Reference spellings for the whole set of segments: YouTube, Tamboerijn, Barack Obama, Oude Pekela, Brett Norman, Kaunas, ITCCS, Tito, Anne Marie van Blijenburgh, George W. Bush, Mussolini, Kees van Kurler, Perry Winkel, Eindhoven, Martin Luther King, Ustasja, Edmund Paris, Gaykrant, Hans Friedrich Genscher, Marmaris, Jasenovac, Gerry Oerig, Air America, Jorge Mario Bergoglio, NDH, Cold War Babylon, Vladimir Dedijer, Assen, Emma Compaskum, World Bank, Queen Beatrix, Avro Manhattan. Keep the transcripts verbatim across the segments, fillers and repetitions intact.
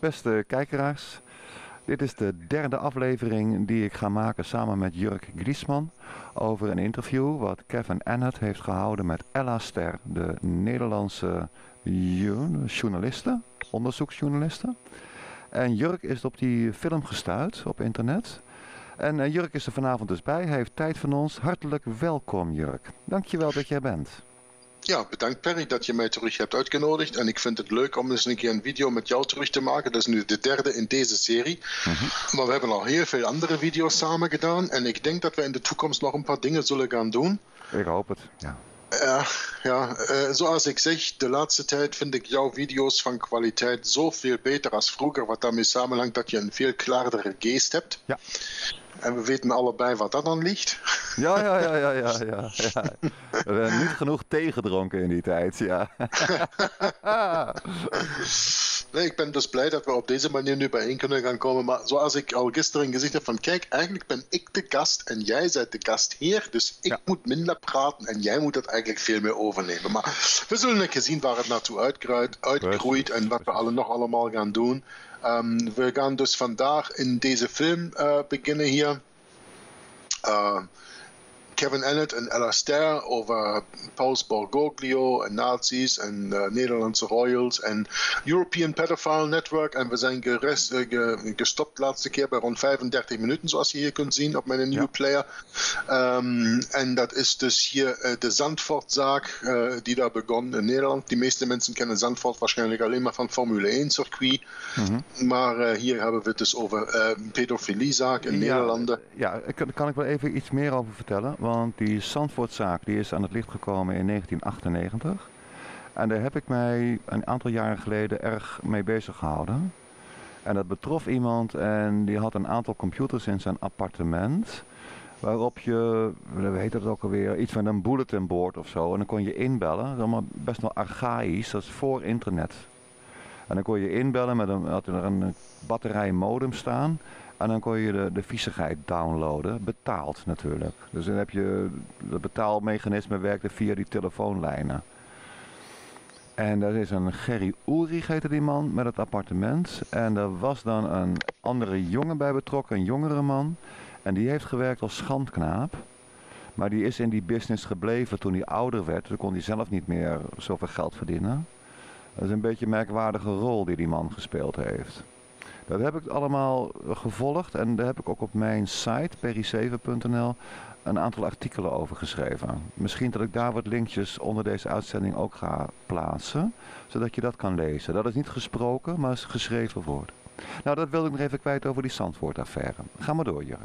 Beste kijkeraars, dit is de derde aflevering die ik ga maken samen met Jörg Glismann over een interview wat Kevin Annett heeft gehouden met Ella Ster, de Nederlandse journaliste, onderzoeksjournaliste. En Jörg is op die film gestuurd op internet. En Jörg is er vanavond dus bij, hij heeft tijd van ons. Hartelijk welkom, Jörg. Dankjewel dat jij bent. Ja, bedankt Perry dat je mij terug hebt uitgenodigd. En ik vind het leuk om eens een keer een video met jou terug te maken. Dat is nu de derde in deze serie. Mm-hmm. Maar we hebben al heel veel andere video's samen gedaan. En ik denk dat we in de toekomst nog een paar dingen zullen gaan doen. Ik hoop het, ja. Uh, ja, uh, zoals ik zeg, de laatste tijd vind ik jouw video's van kwaliteit zoveel beter als vroeger. Wat daarmee samenhangt dat je een veel klaardere geest hebt. Ja. En we weten allebei wat dat dan ligt. Ja, ja, ja, ja, ja, ja. We hebben niet genoeg thee gedronken in die tijd, ja. Nee, ik ben dus blij dat we op deze manier nu bijeen kunnen gaan komen. Maar zoals ik al gisteren gezegd heb van kijk, eigenlijk ben ik de gast en jij bent de gastheer. Dus ik ja. moet minder praten en jij moet dat eigenlijk veel meer overnemen. Maar we zullen een keer zien waar het naartoe uitgroeit, uitgroeit en wat we alle nog allemaal gaan doen. Um, we gaan dus vandaag in deze film uh, beginnen hier. Uh, Kevin Annett en Ella Ster over Paus Bergoglio en nazi's en uh, Nederlandse royals en European Pedophile Network. En we zijn gerest, uh, ge, gestopt laatste keer bij rond vijfendertig minuten, zoals je hier kunt zien op mijn nieuwe ja. player. Um, en dat is dus hier uh, de Zandvoortzaak uh, die daar begon in Nederland. De meeste mensen kennen Zandvoort waarschijnlijk alleen maar van Formule één circuit. Mm-hmm. Maar uh, hier hebben we het dus over uh, pedofiliezaak in ja, Nederlanden. Ja, daar kan ik wel even iets meer over vertellen. Want die Zandvoortzaak die is aan het licht gekomen in negentien achtennegentig. En daar heb ik mij een aantal jaren geleden erg mee bezig gehouden. En dat betrof iemand en die had een aantal computers in zijn appartement. Waarop je, we heet dat ook alweer, iets van een bulletin board of zo. En dan kon je inbellen, dat is allemaal best wel archaïsch, dat is voor internet. En dan kon je inbellen, met een, had er een batterij modem staan. En dan kon je de, de viezigheid downloaden, betaald natuurlijk. Dus dan heb je, het betaalmechanisme werkte via die telefoonlijnen. En daar is een Gerry Oerig, heette die man, met het appartement. En er was dan een andere jongen bij betrokken, een jongere man. En die heeft gewerkt als schandknaap. Maar die is in die business gebleven toen hij ouder werd. Toen kon hij zelf niet meer zoveel geld verdienen. Dat is een beetje een merkwaardige rol die die man gespeeld heeft. Dat heb ik allemaal gevolgd en daar heb ik ook op mijn site, perry zeven punt n l, een aantal artikelen over geschreven. Misschien dat ik daar wat linkjes onder deze uitzending ook ga plaatsen, zodat je dat kan lezen. Dat is niet gesproken, maar is geschreven woord. Nou, dat wilde ik nog even kwijt over die Zandvoort-affaire. Ga maar door, Jörg.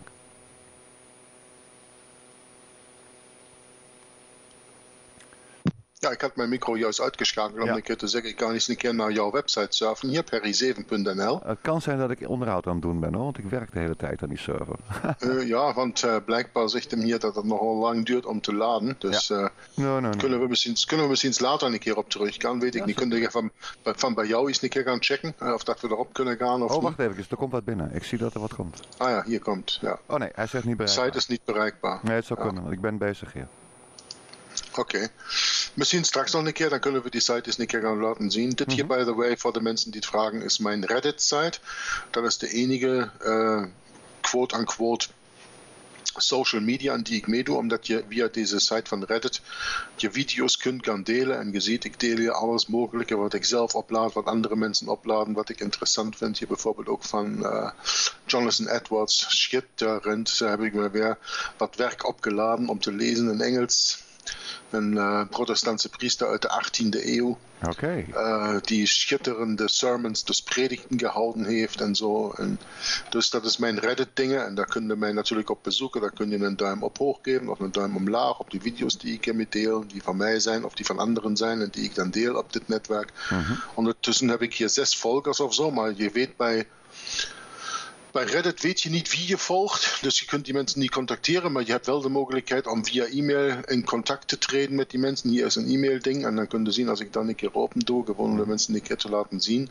Ja, ik had mijn micro juist uitgeschakeld om ja. een keer te zeggen, ik kan eens een keer naar jouw website surfen, hier perry zeven punt n l. Het kan zijn dat ik onderhoud aan het doen ben hoor, want ik werk de hele tijd aan die server. uh, ja, want uh, blijkbaar zegt hem hier dat het nogal lang duurt om te laden, dus ja. uh, no, no, no. Kunnen, we misschien, kunnen we misschien later een keer op terug gaan, weet ik ja, niet. Kun je van, van bij jou eens een keer gaan checken, uh, of dat we erop kunnen gaan of oh, wacht niet. Even, er komt wat binnen. Ik zie dat er wat komt. Ah ja, hier komt, ja. Oh nee, hij zegt niet bereikbaar. De site is niet bereikbaar. Nee, het zou ja. kunnen, want ik ben bezig hier. Oké. Okay. Misschien straks nog een keer, dan kunnen we die site eens een keer gaan laten zien. Dit mm-hmm. hier, by the way, voor de mensen die het vragen, is mijn Reddit-site. Dat is de enige, uh, quote-unquote, social media aan die ik meedoe, omdat je via deze site van Reddit je video's kunt gaan delen. En je ziet, ik deel hier alles mogelijke wat ik zelf oplaad, wat andere mensen opladen, wat ik interessant vind. Hier bijvoorbeeld ook van uh, Jonathan Edwards, schitterend. Daar heb ik me weer wat werk opgeladen om te lezen in Engels. Een uh, protestantse priester uit de achttiende eeuw. Okay. Uh, die schitterende sermons, dus predikten gehouden heeft en zo. En dus dat is mijn Reddit-dingen. En daar kun je mij natuurlijk op bezoeken. Daar kun je een duim op hoog geven of een duim omlaag op die video's die ik hiermee deel. Die van mij zijn of die van anderen zijn en die ik dan deel op dit netwerk. Mm-hmm. Ondertussen heb ik hier zes volgers of zo. Maar je weet bij... Bij Reddit weet je niet wie je volgt, dus je kunt die mensen niet contacteren, maar je hebt wel de mogelijkheid om via e-mail in contact te treden met die mensen. Hier is een e-mail ding en dan kun je zien als ik dan een keer open doe, gewoon de mensen een keer te laten zien.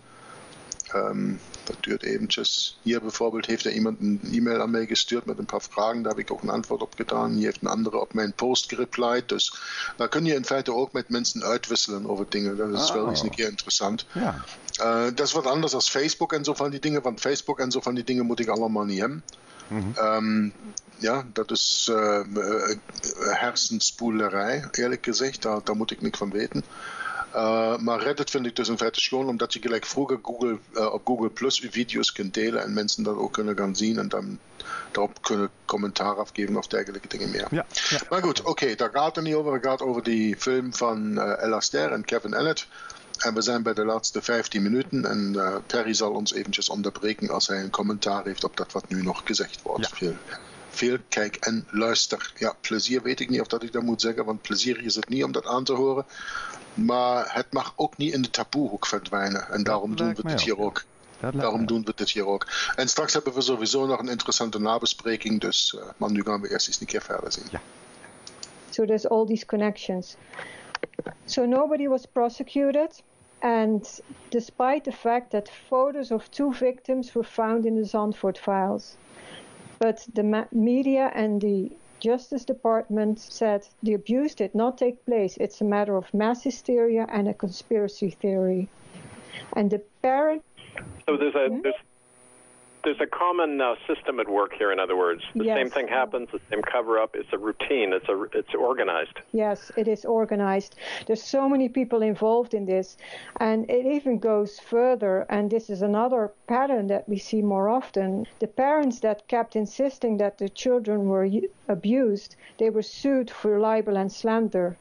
ähm, das tut eben just. Hier bijvoorbeeld heeft er iemand een E-Mail aan mij gestuurd met een paar vragen. Daar heb ik ook een antwoord op gedaan. Hier heeft een andere op mijn post gereplied. Dus daar kun je in feite ook met mensen uitwisselen over dingen. Dat is oh. wel eens een keer interessant. Ja. Uh, dat is wat anders als Facebook en zo van die dingen. Want Facebook en zo van die dingen moet ik allemaal niet hebben. Mm-hmm. Um, ja, dat is uh, hersenspoelerij, eerlijk gezegd. Daar, daar moet ik niks van weten. Uh, maar Reddit vind ik dus in feite schoon, omdat je gelijk vroeger Google, uh, op Google Plus video's kunt delen en mensen dat ook kunnen gaan zien en dan daarop kunnen commentaar afgeven of dergelijke dingen meer. Ja, ja. Maar goed, oké, okay, daar gaat het niet over. Het gaat over die film van uh, Ella Ster en Kevin Annett. En we zijn bij de laatste vijftien minuten en uh, Terry zal ons eventjes onderbreken als hij een commentaar heeft op dat wat nu nog gezegd wordt. Ja. Veel, veel kijk en luister. Ja, plezier weet ik niet of dat ik dat moet zeggen, want plezier is het niet om dat aan te horen. Maar het mag ook niet in de taboehoek verdwijnen. En daarom doen we dit hier ook. Daarom doen we dit hier ook. En straks hebben we sowieso nog een interessante nabespreking. Dus uh, maar nu gaan we eerst eens een keer verder zien. Ja. So there's all these connections. So nobody was prosecuted. And despite the fact that photos of two victims were found in the Zandvoort files. But the media and the Justice Department said the abuse did not take place. It's a matter of mass hysteria and a conspiracy theory. And the parent... So there's a hmm? there's, there's a common uh, system at work here. In other words, the yes. same thing happens, the same cover-up. It's a routine. It's a it's organized. Yes, it is organized. There's so many people involved in this, and it even goes further. And this is another pattern that we see more often. The parents that kept insisting that the children were abused, they were sued for libel and slander,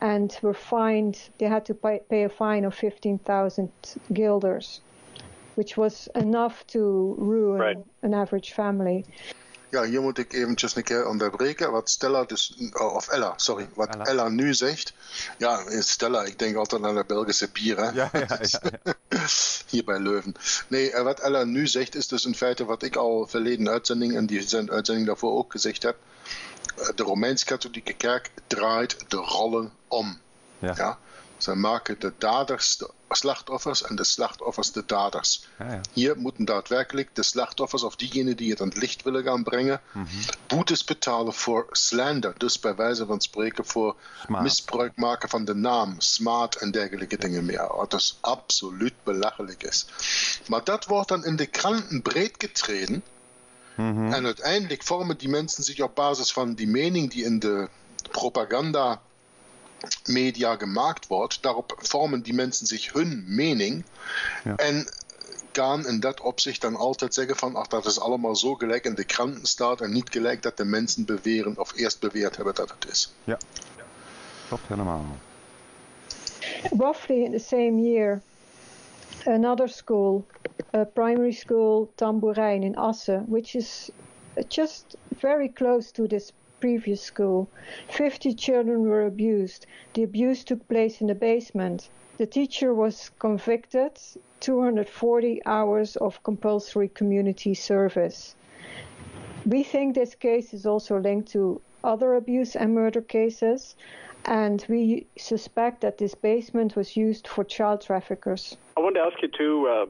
and were fined. They had to pay, pay a fine of fifteen thousand guilders. Which was enough to ruin right. an average family. Ja, hier moet ik eventjes een keer onderbreken. Wat Stella dus, of Ella, sorry, wat Ella, Ella nu zegt. Ja, Stella, ik denk altijd aan de Belgische bier, hè? Ja, ja, ja, ja. Hier bij Leuven. Nee, wat Ella nu zegt is dus in feite wat ik al verleden uitzending en die uitzending daarvoor ook gezegd heb. De Romeins-Katholieke Kerk draait de rollen om. Ja. ja? Zij maken de daders de slachtoffers en de slachtoffers de daders. Ah, ja. Hier moeten daadwerkelijk de slachtoffers of diegenen die het aan het licht willen gaan brengen, mm-hmm. boetes betalen voor slander. Dus bij wijze van spreken voor smaad. Misbruik maken van de naam, smaad en dergelijke dingen meer. Wat dus absoluut belachelijk is. Maar dat wordt dan in de kranten breed getreden. Mm-hmm. En uiteindelijk vormen die mensen zich op basis van die mening die in de propaganda media gemaakt wordt, daarop vormen die mensen zich hun mening ja. en gaan in dat opzicht dan altijd zeggen van ach, dat is allemaal zo gelijk in de kranten staat en niet gelijk dat de mensen beweren of eerst beweerd hebben dat het is. Ja, dat helemaal. Roughly in the same year, another school, a primary school, Tamboerijn in Assen, which is just very close to this previous school. fifty children were abused. The abuse took place in the basement. The teacher was convicted, two hundred forty hours of compulsory community service. We think this case is also linked to other abuse and murder cases, and we suspect that this basement was used for child traffickers. I wanted to ask you too, uh...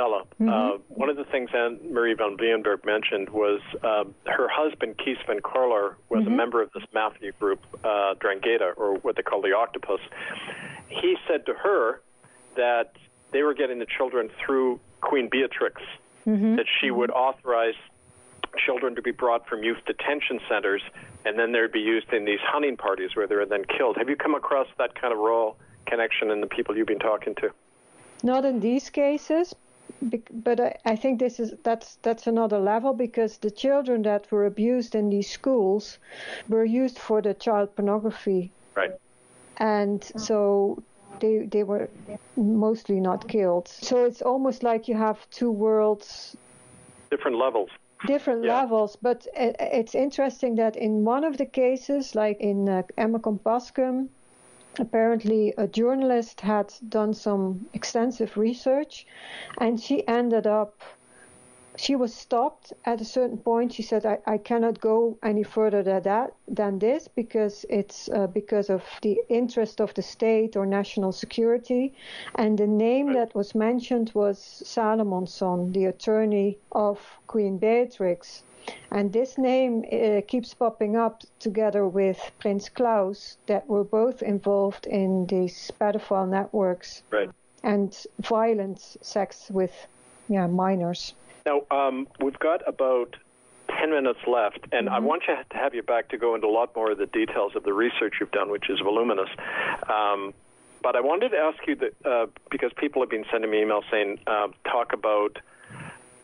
Ella, mm-hmm. uh, one of the things Anne Marie van Blijenburgh mentioned was uh, her husband, Kees van Kurler, was mm-hmm. a member of this mafia group, uh, Drangheta, or what they call the Octopus. He said to her that they were getting the children through Queen Beatrix, mm-hmm. that she would authorize children to be brought from youth detention centers, and then they'd be used in these hunting parties where they were then killed. Have you come across that kind of role connection in the people you've been talking to? Not in these cases. Be- but I, I think this is that's that's another level, because the children that were abused in these schools were used for the child pornography, right? And so they they were mostly not killed. So it's almost like you have two worlds, different levels, different yeah. levels. But it, it's interesting that in one of the cases, like in uh, Emma Compaskum, apparently a journalist had done some extensive research and she ended up she was stopped at a certain point. She said, I, I cannot go any further than that, than this, because it's uh, because of the interest of the state or national security. And the name that was mentioned was Salomonson, the attorney of Queen Beatrix. And this name uh, keeps popping up together with Prince Claus, that were both involved in these pedophile networks, right, and violent sex with yeah, minors. Now, um, we've got about ten minutes left, and mm-hmm. I want you to have you back to go into a lot more of the details of the research you've done, which is voluminous. Um, but I wanted to ask you, that uh, because people have been sending me emails saying, uh, talk about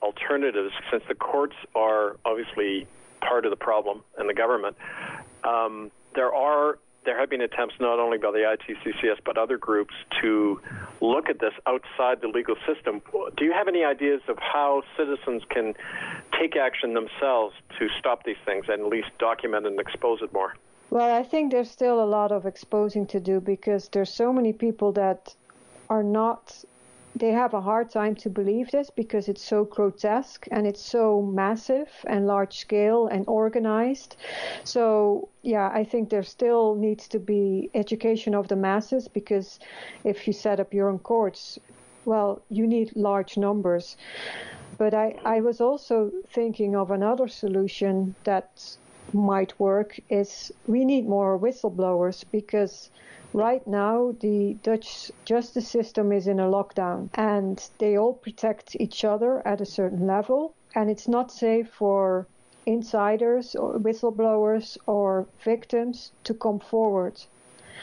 alternatives, since the courts are obviously part of the problem and the government. Um, there are there have been attempts not only by the I T C C S but other groups to look at this outside the legal system. Do you have any ideas of how citizens can take action themselves to stop these things and at least document and expose it more? Well, I think there's still a lot of exposing to do, because there's so many people that are not... They have a hard time to believe this because it's so grotesque and it's so massive and large scale and organized. So, yeah, I think there still needs to be education of the masses, because if you set up your own courts, well, you need large numbers. But I, I was also thinking of another solution that might work is we need more whistleblowers, because right now the Dutch justice system is in a lockdown and they all protect each other at a certain level, and it's not safe for insiders or whistleblowers or victims to come forward.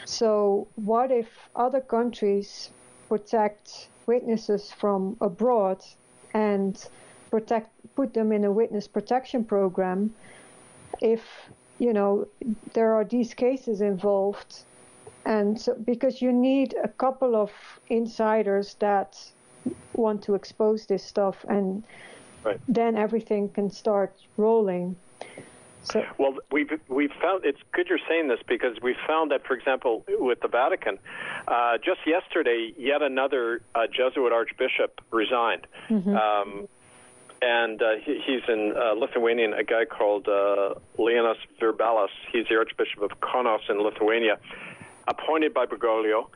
So what if other countries protect witnesses from abroad and protect put them in a witness protection program? If, you know, there are these cases involved, and so, because you need a couple of insiders that want to expose this stuff, and right. then everything can start rolling. So, well, we've, we've found, it's good you're saying this, because we found that, for example, with the Vatican, uh, just yesterday, yet another uh, Jesuit archbishop resigned. Mm-hmm. Um, And uh, he, he's in uh, Lithuanian, a guy called uh, Leonas Virbalas. He's the Archbishop of Kaunas in Lithuania, appointed by Bergoglio, uh,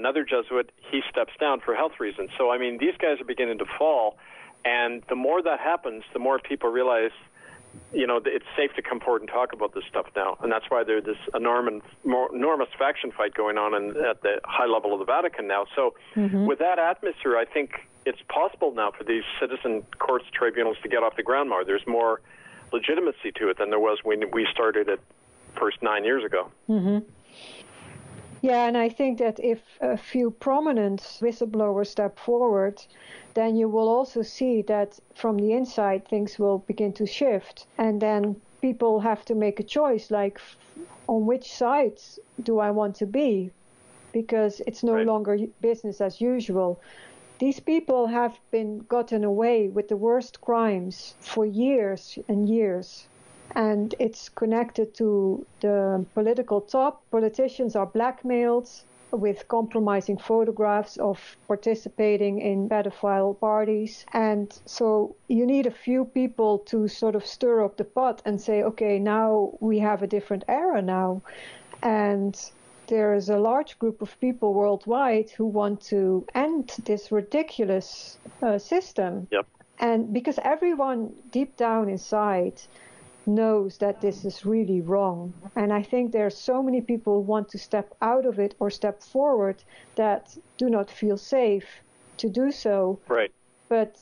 another Jesuit. He steps down for health reasons. So, I mean, these guys are beginning to fall. And the more that happens, the more people realize, you know, it's safe to come forward and talk about this stuff now. And that's why there's this enormous, enormous faction fight going on in, at the high level of the Vatican now. So mm-hmm. with that atmosphere, I think it's possible now for these citizen courts, tribunals to get off the ground more. There's more legitimacy to it than there was when we started it first nine years ago. Mm-hmm. Yeah, and I think that if a few prominent whistleblowers step forward, then you will also see that from the inside things will begin to shift. And then people have to make a choice, like, on which side do I want to be? Because it's no right. longer business as usual. These people have been gotten away with the worst crimes for years and years. And it's connected to the political top. Politicians are blackmailed with compromising photographs of participating in pedophile parties. And so you need a few people to sort of stir up the pot and say, okay, now we have a different era now. And there is a large group of people worldwide who want to end this ridiculous uh, system. Yep. And because everyone deep down inside knows that this is really wrong. And I think there are so many people who want to step out of it or step forward that do not feel safe to do so. Right. But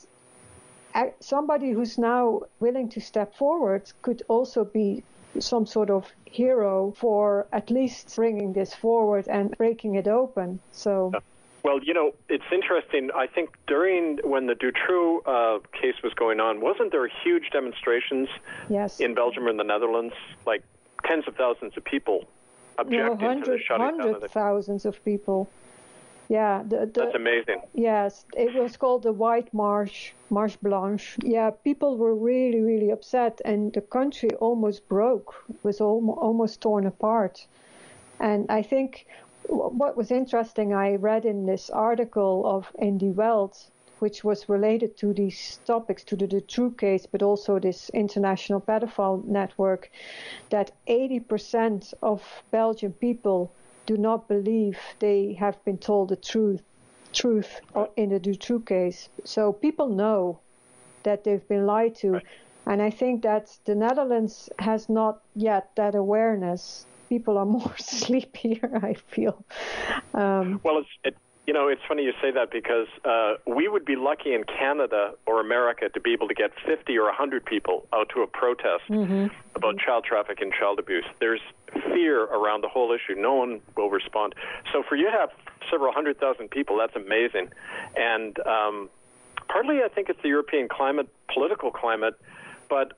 somebody who's now willing to step forward could also be some sort of hero for at least bringing this forward and breaking it open. So, well, you know, it's interesting. I think during when the Dutroux uh, case was going on, wasn't there huge demonstrations yes. in Belgium or in the Netherlands? Like tens of thousands of people objected no, hundred, to the shutting hundred down. Hundreds of thousands of people. Yeah, the, the, that's amazing. Yes, it was called the White March, Marche Blanche. Yeah, people were really, really upset, and the country almost broke, was almost torn apart. And I think what was interesting, I read in this article of in Die Welt which was related to these topics, to the Dutroux case, but also this international pedophile network, that eighty percent of Belgian people do not believe they have been told the truth, truth in the Dutroux case. So people know that they've been lied to. Right. And I think that the Netherlands has not yet that awareness. People are more sleepier, I feel. Um, well, it's, it, you know, it's funny you say that, because uh, we would be lucky in Canada or America to be able to get fifty or one hundred people out to a protest mm-hmm. about child trafficking and child abuse. There's fear around the whole issue. No one will respond. So for you to have several hundred thousand people, that's amazing. And um, partly I think it's the European climate, political climate, but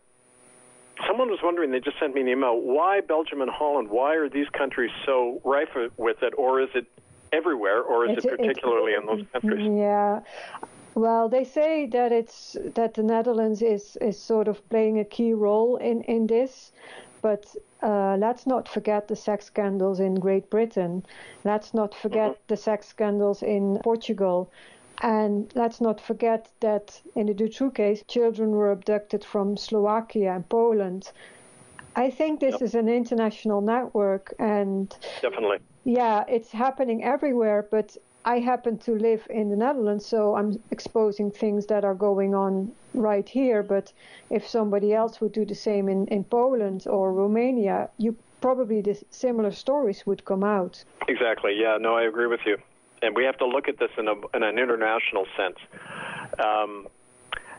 someone was wondering, they just sent me an email, why Belgium and Holland, why are these countries so rife with it, or is it everywhere, or is it, it particularly it, in those countries? Yeah, well, they say that it's that the Netherlands is, is sort of playing a key role in, in this, but uh, let's not forget the sex scandals in Great Britain. Let's not forget mm-hmm. the sex scandals in Portugal. And let's not forget that in the Dutroux case, children were abducted from Slovakia and Poland. I think this yep. is an international network, and definitely, yeah, it's happening everywhere. But I happen to live in the Netherlands, so I'm exposing things that are going on right here. But if somebody else would do the same in, in Poland or Romania, you probably the similar stories would come out. Exactly. Yeah. No, I agree with you. And we have to look at this in, a, in an international sense. Um,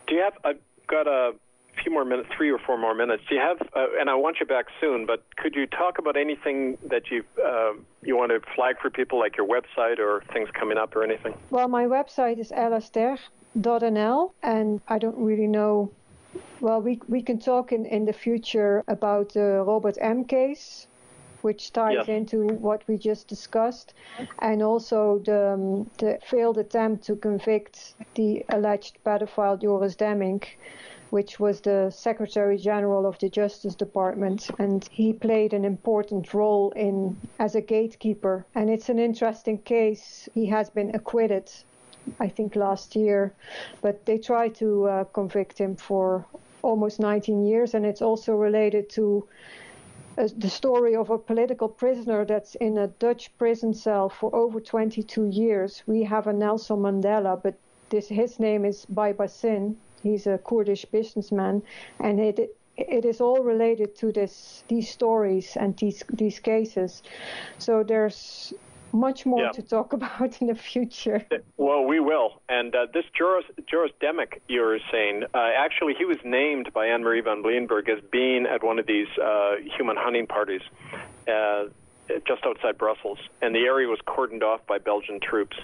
do you have, I've got a few more minutes, three or four more minutes. Do you have, uh, and I want you back soon, but could you talk about anything that you uh, you want to flag for people, like your website or things coming up or anything? Well, my website is ella ster dot n l, and I don't really know. Well, we, we can talk in, in the future about the Robert M. case, which ties yes. into what we just discussed, and also the, um, the failed attempt to convict the alleged pedophile Joris Demmink, which was the Secretary General of the Justice Department, and he played an important role in as a gatekeeper. And it's an interesting case. He has been acquitted, I think, last year, but they tried to uh, convict him for almost nineteen years, and it's also related to the story of a political prisoner that's in a Dutch prison cell for over twenty-two years. We have a Nelson Mandela, but this his name is Baybaşin. He's a Kurdish businessman, and it it is all related to this these stories and these these cases. So there's much more yeah. to talk about in the future. Well, we will. And uh, this Joris, Joris Demmink you're saying, uh, actually he was named by Anne Marie van Blijenburgh as being at one of these uh, human hunting parties uh, just outside Brussels. And the area was cordoned off by Belgian troops.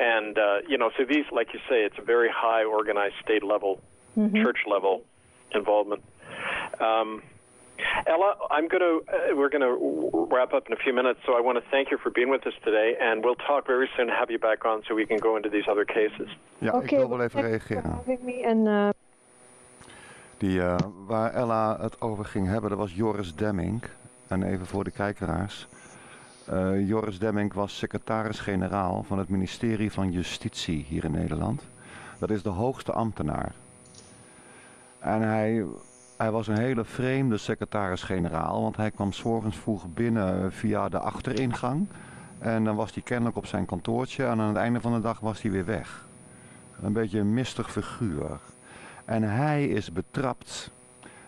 And, uh, you know, so these, like you say, it's a very high organized state level, mm-hmm. church level involvement. Um Ella, I'm going to, uh, we're going to wrap up in a few minutes, so I want to thank you for being with us today, and we'll talk very soon, have you back on, so we can go into these other cases. Ja, okay, ik wil wel even reageren. And, uh... Die, uh, waar Ella het over ging hebben, dat was Joris Demmink, en even voor de kijkeraars. Uh, Joris Demmink was secretaris-generaal van het ministerie van Justitie hier in Nederland. Dat is de hoogste ambtenaar. En hij... Hij was een hele vreemde secretaris-generaal, want hij kwam 's morgens vroeg binnen via de achteringang. En dan was hij kennelijk op zijn kantoortje en aan het einde van de dag was hij weer weg. Een beetje een mistig figuur. En hij is betrapt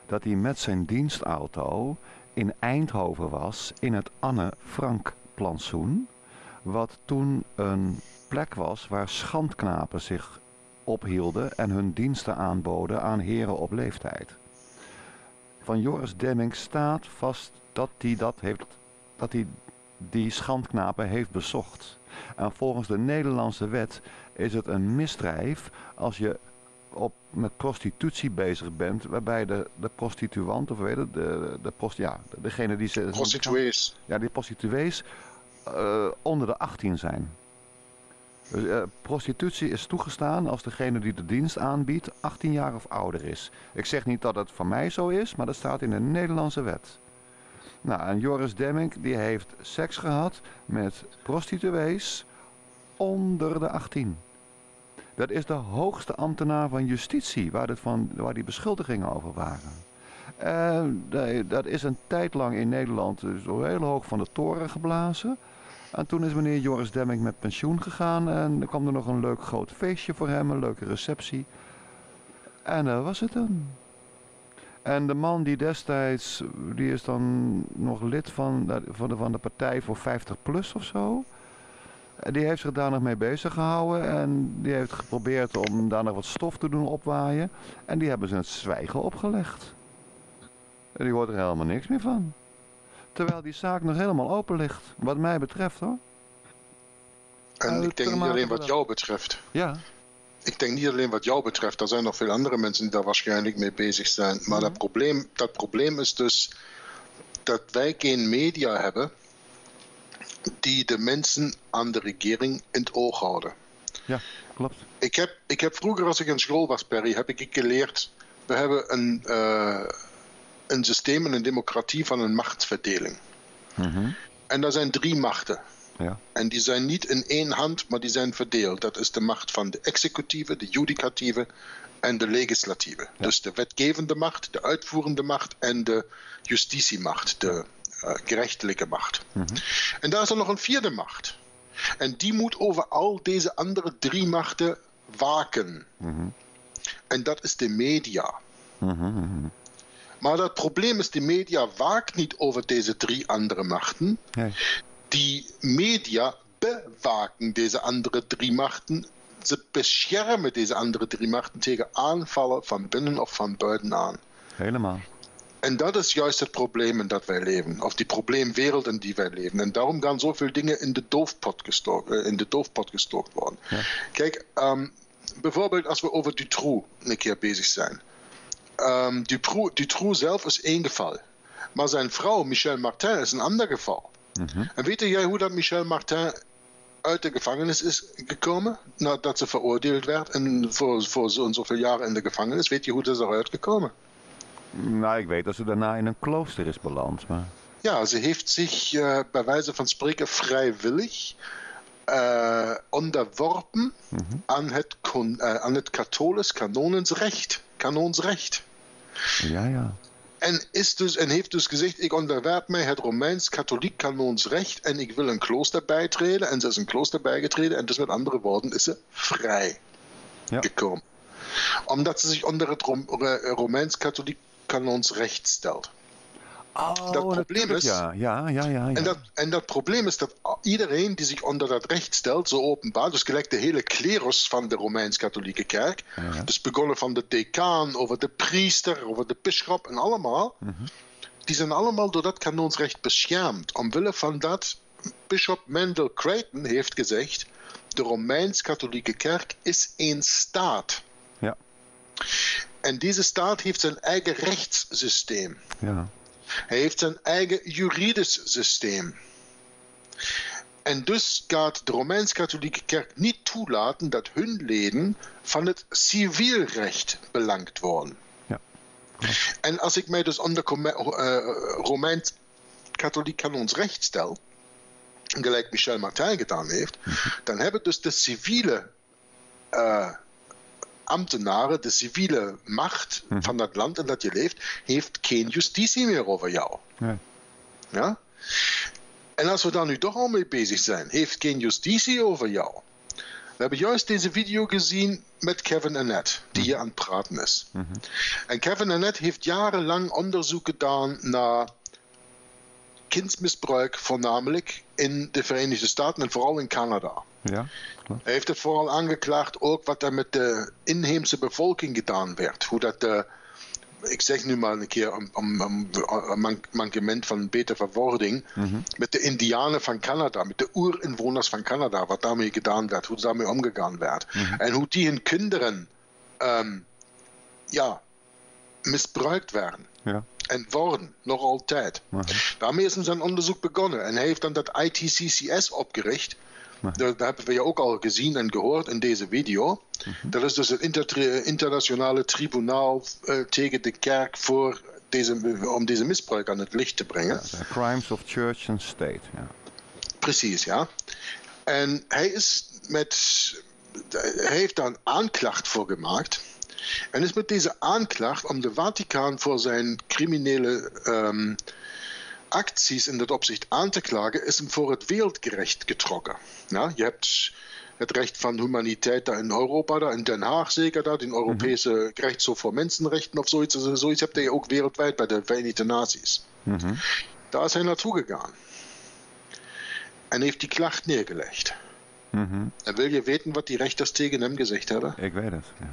dat hij met zijn dienstauto in Eindhoven was, in het Anne Frank-plantsoen. Wat toen een plek was waar schandknapen zich ophielden en hun diensten aanboden aan heren op leeftijd. Van Joris Demmink staat vast dat hij dat heeft, dat hij die schandknapen heeft bezocht. En volgens de Nederlandse wet is het een misdrijf als je op, met prostitutie bezig bent, waarbij de, de prostituant, of weet je, de, de prost, ja, degene die ze. Prostituees. Ja, die prostituees uh, onder de achttien zijn. Dus, uh, prostitutie is toegestaan als degene die de dienst aanbiedt achttien jaar of ouder is. Ik zeg niet dat het van mij zo is, maar dat staat in de Nederlandse wet. Nou, en Joris Demmink die heeft seks gehad met prostituees onder de achttien. Dat is de hoogste ambtenaar van justitie, waar, het van, waar die beschuldigingen over waren. Uh, dat is een tijd lang in Nederland dus heel hoog van de toren geblazen. En toen is meneer Joris Demmink met pensioen gegaan en er kwam er nog een leuk groot feestje voor hem, een leuke receptie. En dat uh, was het dan. En de man die destijds, die is dan nog lid van, van, de, van de partij voor vijftig plus of zo. Die heeft zich daar nog mee bezig gehouden en die heeft geprobeerd om daar nog wat stof te doen opwaaien. En die hebben ze het zwijgen opgelegd. En die hoort er helemaal niks meer van. Terwijl die zaak nog helemaal open ligt, wat mij betreft hoor. En Uit ik denk niet alleen wat jou betreft. Ja. Ik denk niet alleen wat jou betreft, er zijn nog veel andere mensen die daar waarschijnlijk mee bezig zijn. Maar mm-hmm. dat, probleem, dat probleem is dus dat wij geen media hebben die de mensen aan de regering in het oog houden. Ja, klopt. Ik heb, ik heb vroeger, als ik in school was, Perry, heb ik geleerd, we hebben een... Uh, een systeem en een democratie van een machtsverdeling. Mm-hmm. En daar zijn drie machten. Ja. En die zijn niet in één hand, maar die zijn verdeeld. Dat is de macht van de executieve, de judicatieve en de legislatieve. Ja. Dus de wetgevende macht, de uitvoerende macht en de justitiemacht, de uh, gerechtelijke macht. Mm-hmm. En daar is er nog een vierde macht. En die moet over al deze andere drie machten waken. Mm-hmm. En dat is de media. Mm-hmm. Maar dat probleem is, de media waakt niet over deze drie andere machten. Nee. Die media bewaken deze andere drie machten. Ze beschermen deze andere drie machten tegen aanvallen van binnen of van buiten aan. Helemaal. En dat is juist het probleem in dat wij leven. Of die probleemwereld in die wij leven. En daarom gaan zoveel dingen in de doofpot gestookt, in de doofpot gestookt worden. Ja. Kijk, um, bijvoorbeeld als we over Dutroux een keer bezig zijn. Um, Dutroux, Dutroux zelf is één geval. Maar zijn vrouw, Michel Martin, is een ander geval. Mm-hmm. En weet jij hoe dat Michel Martin uit de gevangenis is gekomen? Nadat ze veroordeeld werd en voor, voor zo en zoveel jaren in de gevangenis. Weet je hoe dat is eruit gekomen? Nou, ik weet dat ze daarna in een klooster is beland. Maar... Ja, ze heeft zich uh, bij wijze van spreken vrijwillig uh, onderworpen mm-hmm. aan, het kon, uh, aan het katholisch kanonsrecht. Kanonsrecht. Ja, ja. En, is dus, en heeft dus gezegd, ik onderwerp mij het Romeins-katholiek kanonsrecht en ik wil een klooster bijtreden. En ze is een klooster bijgetreden en dus met andere woorden is ze vrij ja. gekomen. Omdat ze zich onder het Rom- Romeins-katholiek kanonsrecht stelt. Oh, dat probleem is, ja. Ja, ja, ja, ja. En, dat, en dat probleem is dat iedereen die zich onder dat recht stelt, zo openbaar, dus gelijk de hele klerus van de Romeins-Katholieke Kerk, ja. dus begonnen van de decaan, over de priester, over de bisschop en allemaal, mm-hmm. die zijn allemaal door dat kanonsrecht beschermd. Omwille van dat, bisschop Mendel Creighton heeft gezegd, de Romeins-Katholieke Kerk is een staat. Ja. En deze staat heeft zijn eigen rechtssysteem. Ja. Hij heeft zijn eigen juridisch systeem. En dus gaat de Romeins-Katholieke Kerk niet toelaten dat hun leden van het civielrecht belangt worden. Ja. En als ik mij dus onder Romeins-Katholiek kanonsrecht stel, gelijk Michel Martin gedaan heeft, dan hebben dus de civiele uh, ambtenaren, de civiele macht hm. van dat land in dat je leeft, heeft geen justitie meer over jou. Nee. Ja? En als we daar nu toch al mee bezig zijn, heeft geen justitie over jou. We hebben juist deze video gezien met Kevin Annett, die hm. hier aan het praten is. Hm. En Kevin Annett heeft jarenlang onderzoek gedaan naar kindsmisbruik, voornamelijk in de Verenigde Staten en vooral in Canada. Ja, hij heeft het vooral aangeklaagd ook wat er met de inheemse bevolking gedaan werd. Hoe dat, uh, ik zeg nu maar een keer een um, um, um, um, mankement van beter verwoording, mm-hmm. met de indianen van Canada, met de oerinwoners van Canada, wat daarmee gedaan werd, hoe daarmee omgegaan werd. Mm-hmm. En hoe die hun kinderen um, ja, misbruikt werden. Ja. En worden, nog altijd. Uh-huh. Daarmee is zijn onderzoek begonnen. En hij heeft dan dat I T C C S opgericht. Uh-huh. Dat, dat hebben we ja ook al gezien en gehoord in deze video. Uh-huh. Dat is dus het inter- internationale tribunaal uh, tegen de kerk voor deze, om deze misbruik aan het licht te brengen. Ja, crimes of Church and State. Ja. Precies, ja. En hij is met heeft da eine Anklacht vorgemacht und ist mit dieser Anklacht um den Vatikan vor seinen kriminellen ähm, acties in der Opzicht anzuklagen, ist ihm vor das Weltgerecht getrokken. Ja, ihr habt das Recht von Humanität da in Europa, da in Den Haag, sicher da, den Europäischen mhm. Gerichtshof vor Menschenrechten, auf so etwas, so etwas habt ihr ja auch weltweit bei den Vereinigten Nations. Mhm. Da ist er dazugegangen. Er heeft die klacht neergelegd. Mm-hmm. En wil je weten wat die rechters tegen hem gezegd hebben? Ik weet het, ja.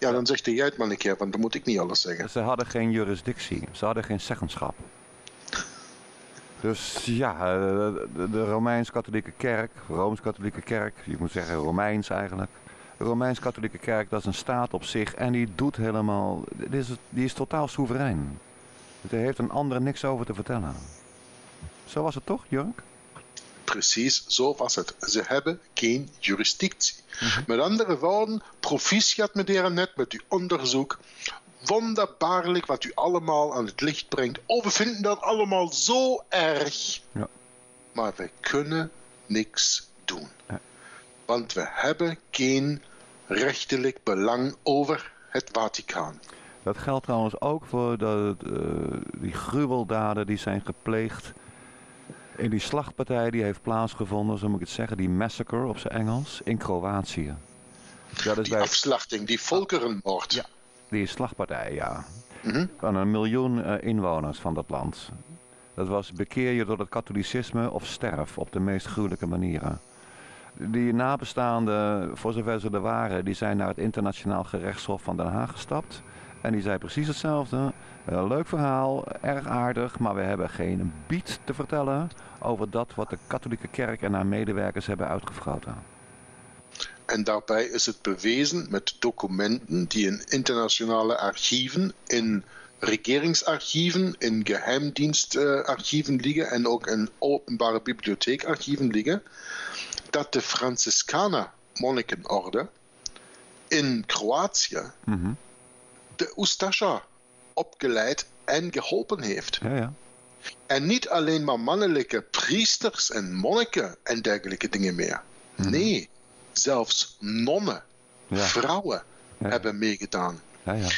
Ja, dan zegt jij het maar een keer, want dan moet ik niet alles zeggen. Ze hadden geen jurisdictie, ze hadden geen zeggenschap. Dus ja, de, de Romeins-Katholieke Kerk, Rooms-Katholieke Kerk, je moet zeggen Romeins eigenlijk. De Romeins-Katholieke Kerk, dat is een staat op zich en die doet helemaal, die is, die is totaal soeverein. Die heeft een ander niks over te vertellen. Zo was het toch, Jörg? Precies, zo was het. Ze hebben geen jurisdictie. Mm-hmm. Met andere woorden, proficiat meneer Annett met uw onderzoek. Wonderbaarlijk wat u allemaal aan het licht brengt. Oh, we vinden dat allemaal zo erg. Ja. Maar we kunnen niks doen. Ja. Want we hebben geen rechtelijk belang over het Vaticaan. Dat geldt trouwens ook voor de, uh, die gruweldaden die zijn gepleegd. In die slachtpartij die heeft plaatsgevonden, zo moet ik het zeggen, die massacre op zijn Engels, in Kroatië. Dat is die bij... afslachting, die volkerenmoord. Ja, die slachtpartij, ja. Mm-hmm. Van een miljoen uh, inwoners van dat land. Dat was bekeer je door het katholicisme of sterf op de meest gruwelijke manieren. Die nabestaanden, voor zover ze er waren, die zijn naar het internationaal gerechtshof van Den Haag gestapt. En die zei precies hetzelfde. Uh, leuk verhaal, erg aardig, maar we hebben geen biet te vertellen over dat wat de katholieke kerk en haar medewerkers hebben uitgevroten. En daarbij is het bewezen met documenten die in internationale archieven, in regeringsarchieven, in geheimdienstarchieven liggen en ook in openbare bibliotheekarchieven liggen, dat de Franciscaner monnikenorde in Kroatië mm-hmm. de Ustascha opgeleid en geholpen heeft. Ja, ja. En niet alleen maar mannelijke priesters en monniken en dergelijke dingen meer. Mm-hmm. Nee, zelfs nonnen, ja. vrouwen ja. hebben meegedaan. Ja, ja.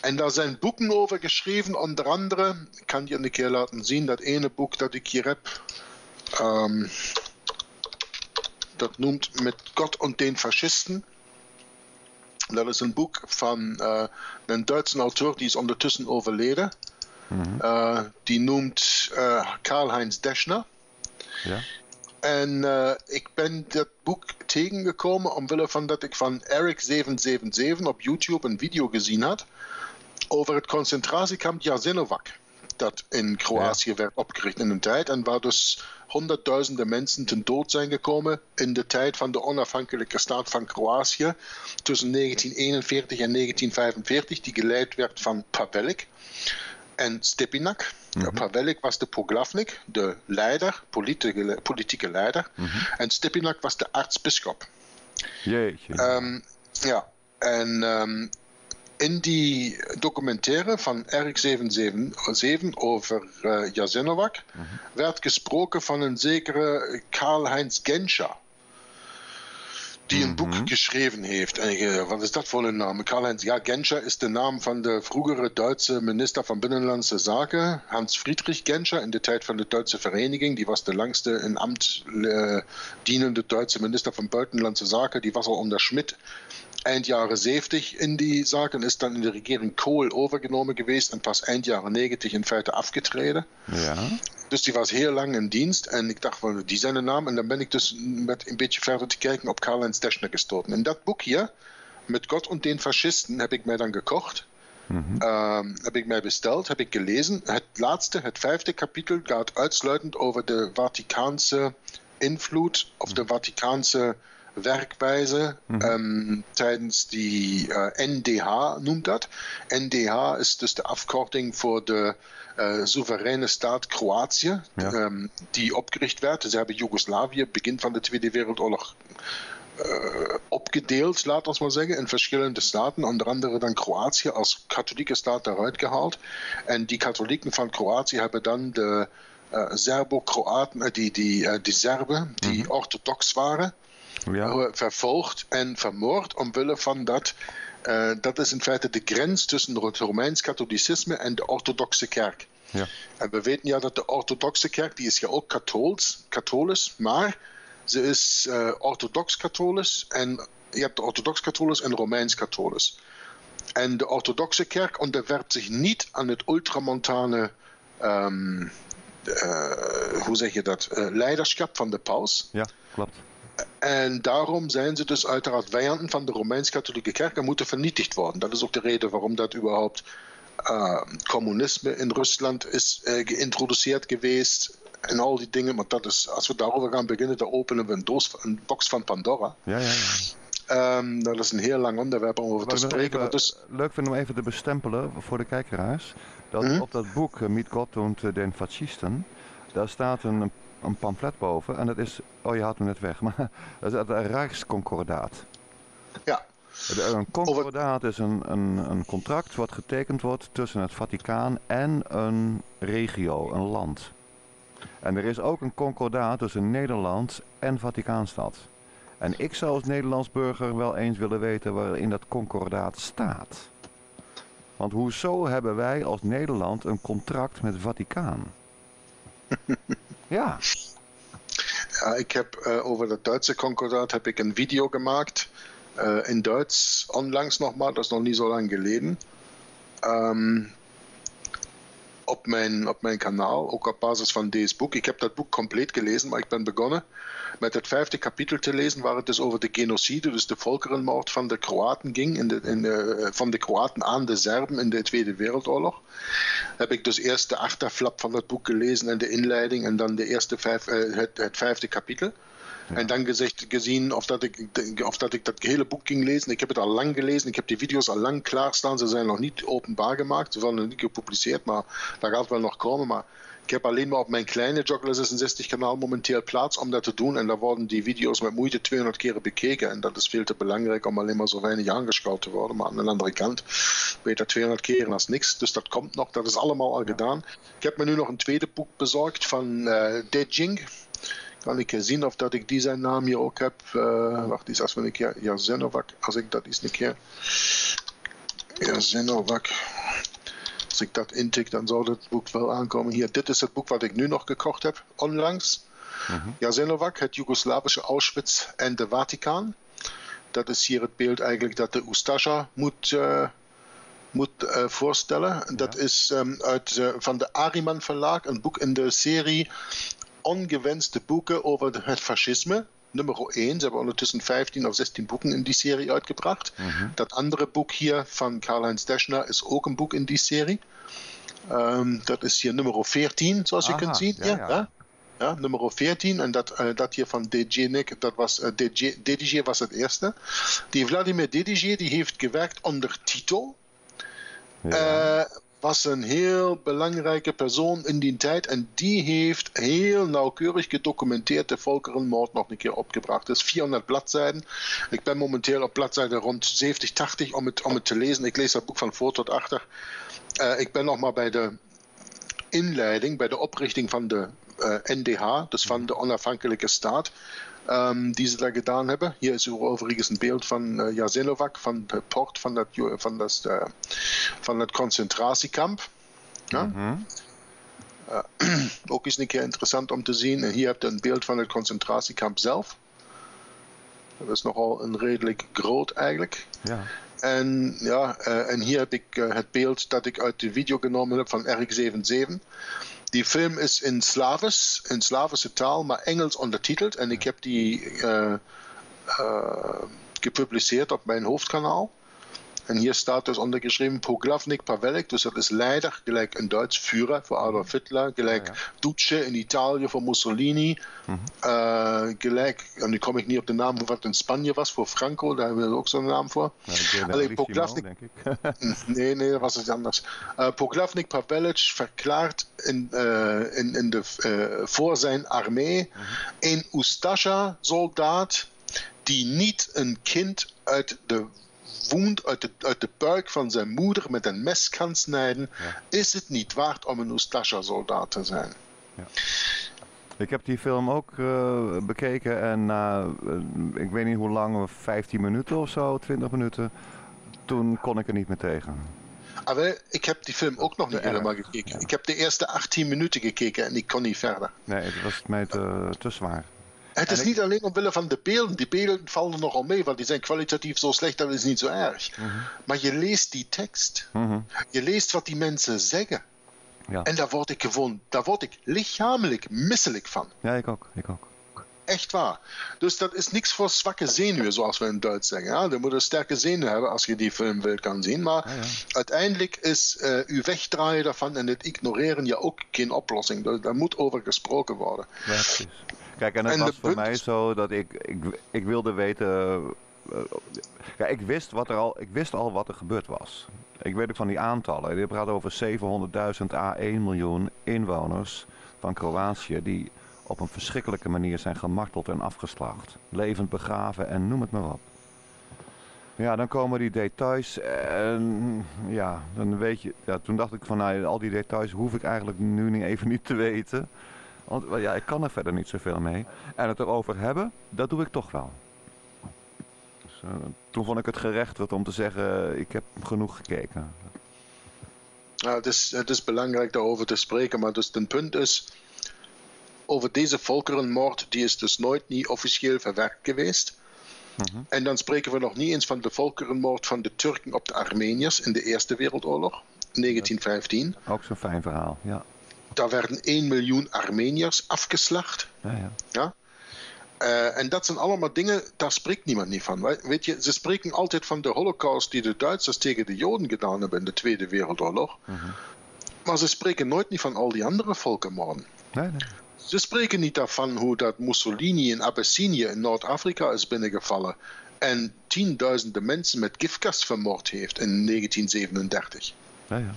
En daar zijn boeken over geschreven, onder andere, ik kan je een keer laten zien, dat ene boek dat ik hier heb, um, dat noemt Met God und den Faschisten. Dat is een boek van uh, een Duitse auteur, die is ondertussen overleden. Mm-hmm. Uh, die noemt uh, Karl-Heinz Deschner. Ja. En uh, ik ben dat boek tegengekomen omwille van dat ik van Eric zeven zeven zeven op YouTube een video gezien had over het concentratiekamp Jasenovac, dat in Kroatië ja. werd opgericht in een tijd en waar dus honderdduizenden mensen ten dood zijn gekomen in de tijd van de onafhankelijke staat van Kroatië tussen negentien eenenveertig en negentien vijfenveertig, die geleid werd van Pavelić en Stepinac. Mm-hmm. Pavelić was de poglavnik, de leider, politieke, politieke leider, mm-hmm. en Stepinac was de aartsbisschop. Jeetje. Um, ja, en... Um, in die documentaire van Eric zeven zeven zeven over uh, Jasenovac uh-huh. werd gesproken van een zekere Karl-Heinz Genscher, die uh-huh. een boek geschreven heeft. En, uh, wat is dat voor een naam? Karl-Heinz ja, Genscher is de naam van de vroegere Duitse minister van Binnenlandse Zaken, Hans Friedrich Genscher, in de tijd van de Duitse Vereniging. Die was de langste in ambt uh, dienende Duitse minister van Buitenlandse Zaken. Die was al onder Schmidt. Eind jaren zeventig in die Sachen, ist dann in der Regierung Kohl overgenommen gewesen und pas eind jaren negentig in feite afgetreden. Ja. Dus die was heel lang in dienst en ik dacht, well, die zijn een naam. En dan ben ik dus met een beetje verder te kijken op Karl-Heinz Deschner gestoten. En dat boek hier, Met God und den Faschisten, heb ik mij dan gekocht. Mm-hmm. Um, heb ik mij besteld, heb ik gelezen. Het laatste, het vijfde kapitel gaat uitsluitend over de Vaticaanse invloed of de Vaticaanse Werkweise mm-hmm. ähm, tijdens die äh, N D H noemt dat. N D H is dus de afkorting voor de äh, soevereine staat Kroatië, ja. ähm, die opgericht werd. Ze hebben Joegoslavië begin van de Tweede Wereldoorlog äh, opgedeeld, laat ons maar zeggen, in verschillende staten. Onder andere dan Kroatië als katholieke staat daaruit gehaald. En die katholieken van Kroatië hebben dan de äh, Serbo-Kroaten, die, die, äh, die Serben, die mm-hmm. orthodox waren. ja. vervolgd en vermoord omwille van dat. Uh, dat is in feite de grens tussen het Romeins-katholicisme en de orthodoxe kerk. Ja. En we weten ja dat de orthodoxe kerk, die is ja ook kathools, katholisch, maar ze is uh, orthodox-katholisch en je hebt de orthodox-katholisch en Romeins-katholisch. En de orthodoxe kerk onderwerpt zich niet aan het ultramontane, um, uh, hoe zeg je dat, uh, leiderschap van de paus. Ja, klopt. En daarom zijn ze dus uiteraard vijanden van de Romeins-katholieke kerk en moeten vernietigd worden. Dat is ook de reden waarom dat überhaupt uh, communisme in Rusland is uh, geïntroduceerd geweest en al die dingen. Maar dat is, als we daarover gaan beginnen, dan openen we een, doos, een box van Pandora. Ja, ja, ja. Um, dat is een heel lang onderwerp om over te spreken. Even, dus... Leuk vind om even te bestempelen voor de kijkeraars. Dat mm-hmm. op dat boek uh, Mit Gott und den Faschisten, daar staat een... een pamflet boven en dat is, oh je haalt hem net weg, maar dat is het Rijksconcordaat. Ja. Een concordaat is een, een, een contract wat getekend wordt tussen het Vaticaan en een regio, een land. En er is ook een concordaat tussen Nederland en Vaticaanstad. En ik zou als Nederlands burger wel eens willen weten waarin dat concordaat staat. Want hoezo hebben wij als Nederland een contract met het Vaticaan? Ja. Ja, ik heb uh, over dat Duitse concordaat heb ik een video gemaakt uh, in Duits onlangs nog maar, dat is nog niet zo lang geleden. Um, op, mijn, op mijn kanaal, ook op basis van dit boek. Ik heb dat boek compleet gelezen, maar ik ben begonnen met het vijfde kapitel te lezen, waar het dus over de genocide, dus de volkerenmoord van de Kroaten ging, in de, in de, van de Kroaten aan de Serben in de Tweede Wereldoorlog. Heb ik dus eerst de achterflap van dat boek gelezen en de inleiding en dan de eerste vijf, uh, het, het vijfde kapitel. Ja. En dan gezegd, gezien of dat, ik, of dat ik dat hele boek ging lezen. Ik heb het al lang gelezen, ik heb die video's al lang klaarstaan. Ze zijn nog niet openbaar gemaakt, ze zijn nog niet gepubliceerd, maar daar gaat wel nog komen. Maar ik heb alleen maar op mijn kleine Joggler zesenzestig kanaal momenteel plaats om dat te doen. En daar worden die video's met moeite tweehonderd keren bekeken. En dat is veel te belangrijk om alleen maar zo weinig aangeschouwd te worden. Maar aan de andere kant weet dat tweehonderd keren als niks. Dus dat komt nog, dat is allemaal al gedaan. Ik heb me nu nog een tweede boek bezorgd van uh, Demmink. Kan ik zien of dat ik die zijn naam hier ook heb. Uh, wacht eens, als we een keer Jasenovac, als ik dat eens een keer Jasenovac, als ik dat intik, dan zou dat boek wel aankomen. Hier, dit is het boek wat ik nu nog gekocht heb, onlangs. Mm-hmm. Jasenovac, het Joegoslavische Auschwitz en de Vaticaan. Dat is hier het beeld eigenlijk dat de Ustasja moet, uh, moet uh, voorstellen. Ja. Dat is um, uit, uh, van de Ariman Verlag, een boek in de serie ongewenste boeken over het fascisme, nummer één. Ze hebben ondertussen vijftien of zestien boeken in die serie uitgebracht. Mm-hmm. Dat andere boek hier van Karl-Heinz Deschner is ook een boek in die serie. Um, dat is hier nummer veertien, zoals Aha, je kunt zien. Ja, ja. Ja. Ja, nummer veertien. En dat, uh, dat hier van Dedijenik, dat was, uh, Dedijer was het eerste. Die Vladimir Dedijer, die heeft gewerkt onder Tito. Ja. Uh, was een heel belangrijke persoon in die tijd en die heeft heel nauwkeurig gedocumenteerd de volkerenmoord nog een keer opgebracht. Dat is vierhonderd bladzijden. Ik ben momenteel op bladzijde rond zeventig, tachtig om het, om het te lezen. Ik lees dat boek van voor tot achter. Uh, ik ben nog maar bij de inleiding, bij de oprichting van de uh, N D H, dus van de onafhankelijke staat, um, die ze daar gedaan hebben. Hier is overigens een beeld van uh, Jasenovac, van de poort van dat, van dat, uh, van dat concentratiekamp. Ja? Mm-hmm. Uh, ook is een keer interessant om te zien. En hier heb je een beeld van het concentratiekamp zelf. Dat is nogal een redelijk groot eigenlijk. Ja. En, ja, uh, en hier heb ik uh, het beeld dat ik uit de video genomen heb van Eric zevenenzeventig. Die film is in Slavisch, in Slavische taal, maar Engels ondertiteld. En ik heb die uh, uh, gepubliceerd op mijn hoofdkanaal. En hier staat dus ondergeschreven Poglavnik Pavelić, dus dat is leider, gelijk in Duits Führer voor Adolf Hitler, gelijk ja, ja. Duce in Italië voor Mussolini, mm-hmm. uh, gelijk, en nu kom ik niet op de naam van wat in Spanje was, voor Franco, daar hebben we ook zo'n naam voor. Ja, Allee, Poglavnik, denk ik. nee, nee, dat was het anders. Uh, Poglavnik Pavelić verklaart in, uh, in, in de, uh, voor zijn armee mm-hmm. een Ustasja-soldaat die niet een kind uit de woont uit de, uit de buik van zijn moeder met een mes kan snijden, ja. is het niet waard om een Ustasja-soldaat te zijn. Ja. Ik heb die film ook uh, bekeken en na, uh, ik weet niet hoe lang, vijftien minuten of zo, twintig minuten, toen kon ik er niet meer tegen. Maar ik heb die film ook nog niet helemaal gekeken. Ja. Ik heb de eerste achttien minuten gekeken en ik kon niet verder. Nee, het was mij te, te zwaar. Het en is ik... niet alleen omwille van de beelden. Die beelden vallen nogal mee, want die zijn kwalitatief zo slecht, dat is niet zo erg. Mm-hmm. Maar je leest die tekst. Mm-hmm. Je leest wat die mensen zeggen. Ja. En daar word ik gewoon, daar word ik lichamelijk misselijk van. Ja, ik ook, ik ook. Echt waar. Dus dat is niks voor zwakke zenuwen, zoals we in Duits zeggen. Ja, dan moet je sterke zenuwen hebben als je die film wil kan zien. Maar ja, ja. uiteindelijk is uh, uw wegdraaien daarvan en het ignoreren ja ook geen oplossing. Daar, daar moet over gesproken worden. Ja, precies. Kijk, en het was voor mij zo dat ik, ik, ik wilde weten... Uh, ja, ik, wist wat er al, ik wist al wat er gebeurd was. Ik weet ook van die aantallen. Je praat over zevenhonderdduizend à één miljoen inwoners van Kroatië... die op een verschrikkelijke manier zijn gemarteld en afgeslacht. Levend begraven en noem het maar op. Ja, dan komen die details en ja, dan weet je... Ja, toen dacht ik van, nou, al die details hoef ik eigenlijk nu niet, even niet te weten... Want ja, ik kan er verder niet zoveel mee. En het erover hebben, dat doe ik toch wel. Dus, uh, toen vond ik het gerechtigd om te zeggen, ik heb genoeg gekeken. Ja, het, is, het is belangrijk daarover te spreken, maar dus het punt is... Over deze volkerenmoord, die is dus nooit niet officieel verwerkt geweest. Mm-hmm. En dan spreken we nog niet eens van de volkerenmoord van de Turken op de Armeniërs in de Eerste Wereldoorlog, negentien vijftien. Ook zo'n fijn verhaal, ja. Daar werden één miljoen Armeniërs afgeslacht. Ja, ja. Ja? Uh, en dat zijn allemaal dingen, daar spreekt niemand niet van. Weet je, ze spreken altijd van de Holocaust die de Duitsers tegen de Joden gedaan hebben in de Tweede Wereldoorlog. Mm-hmm. Maar ze spreken nooit niet van al die andere volkenmoorden. Nee, nee. Ze spreken niet daarvan hoe dat Mussolini in Abyssinië in Noord-Afrika is binnengevallen en tienduizenden mensen met gifgas vermoord heeft in negentien zevenendertig. Ja, ja.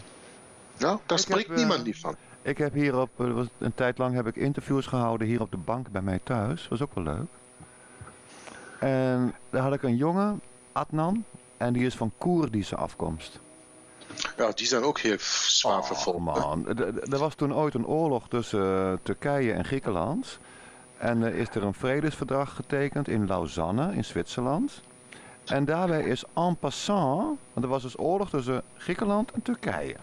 Nou, daar Ik spreekt heb, niemand uh... niet van. Ik heb hier op, een tijd lang heb ik interviews gehouden hier op de bank bij mij thuis. Was ook wel leuk. En daar had ik een jongen, Adnan, en die is van Koerdische afkomst. Ja, die zijn ook heel zwaar vervolgd. Oh man, er was toen ooit een oorlog tussen uh, Turkije en Griekenland. En er uh, is er een vredesverdrag getekend in Lausanne in Zwitserland. En daarbij is en passant, want er was dus oorlog tussen Griekenland en Turkije.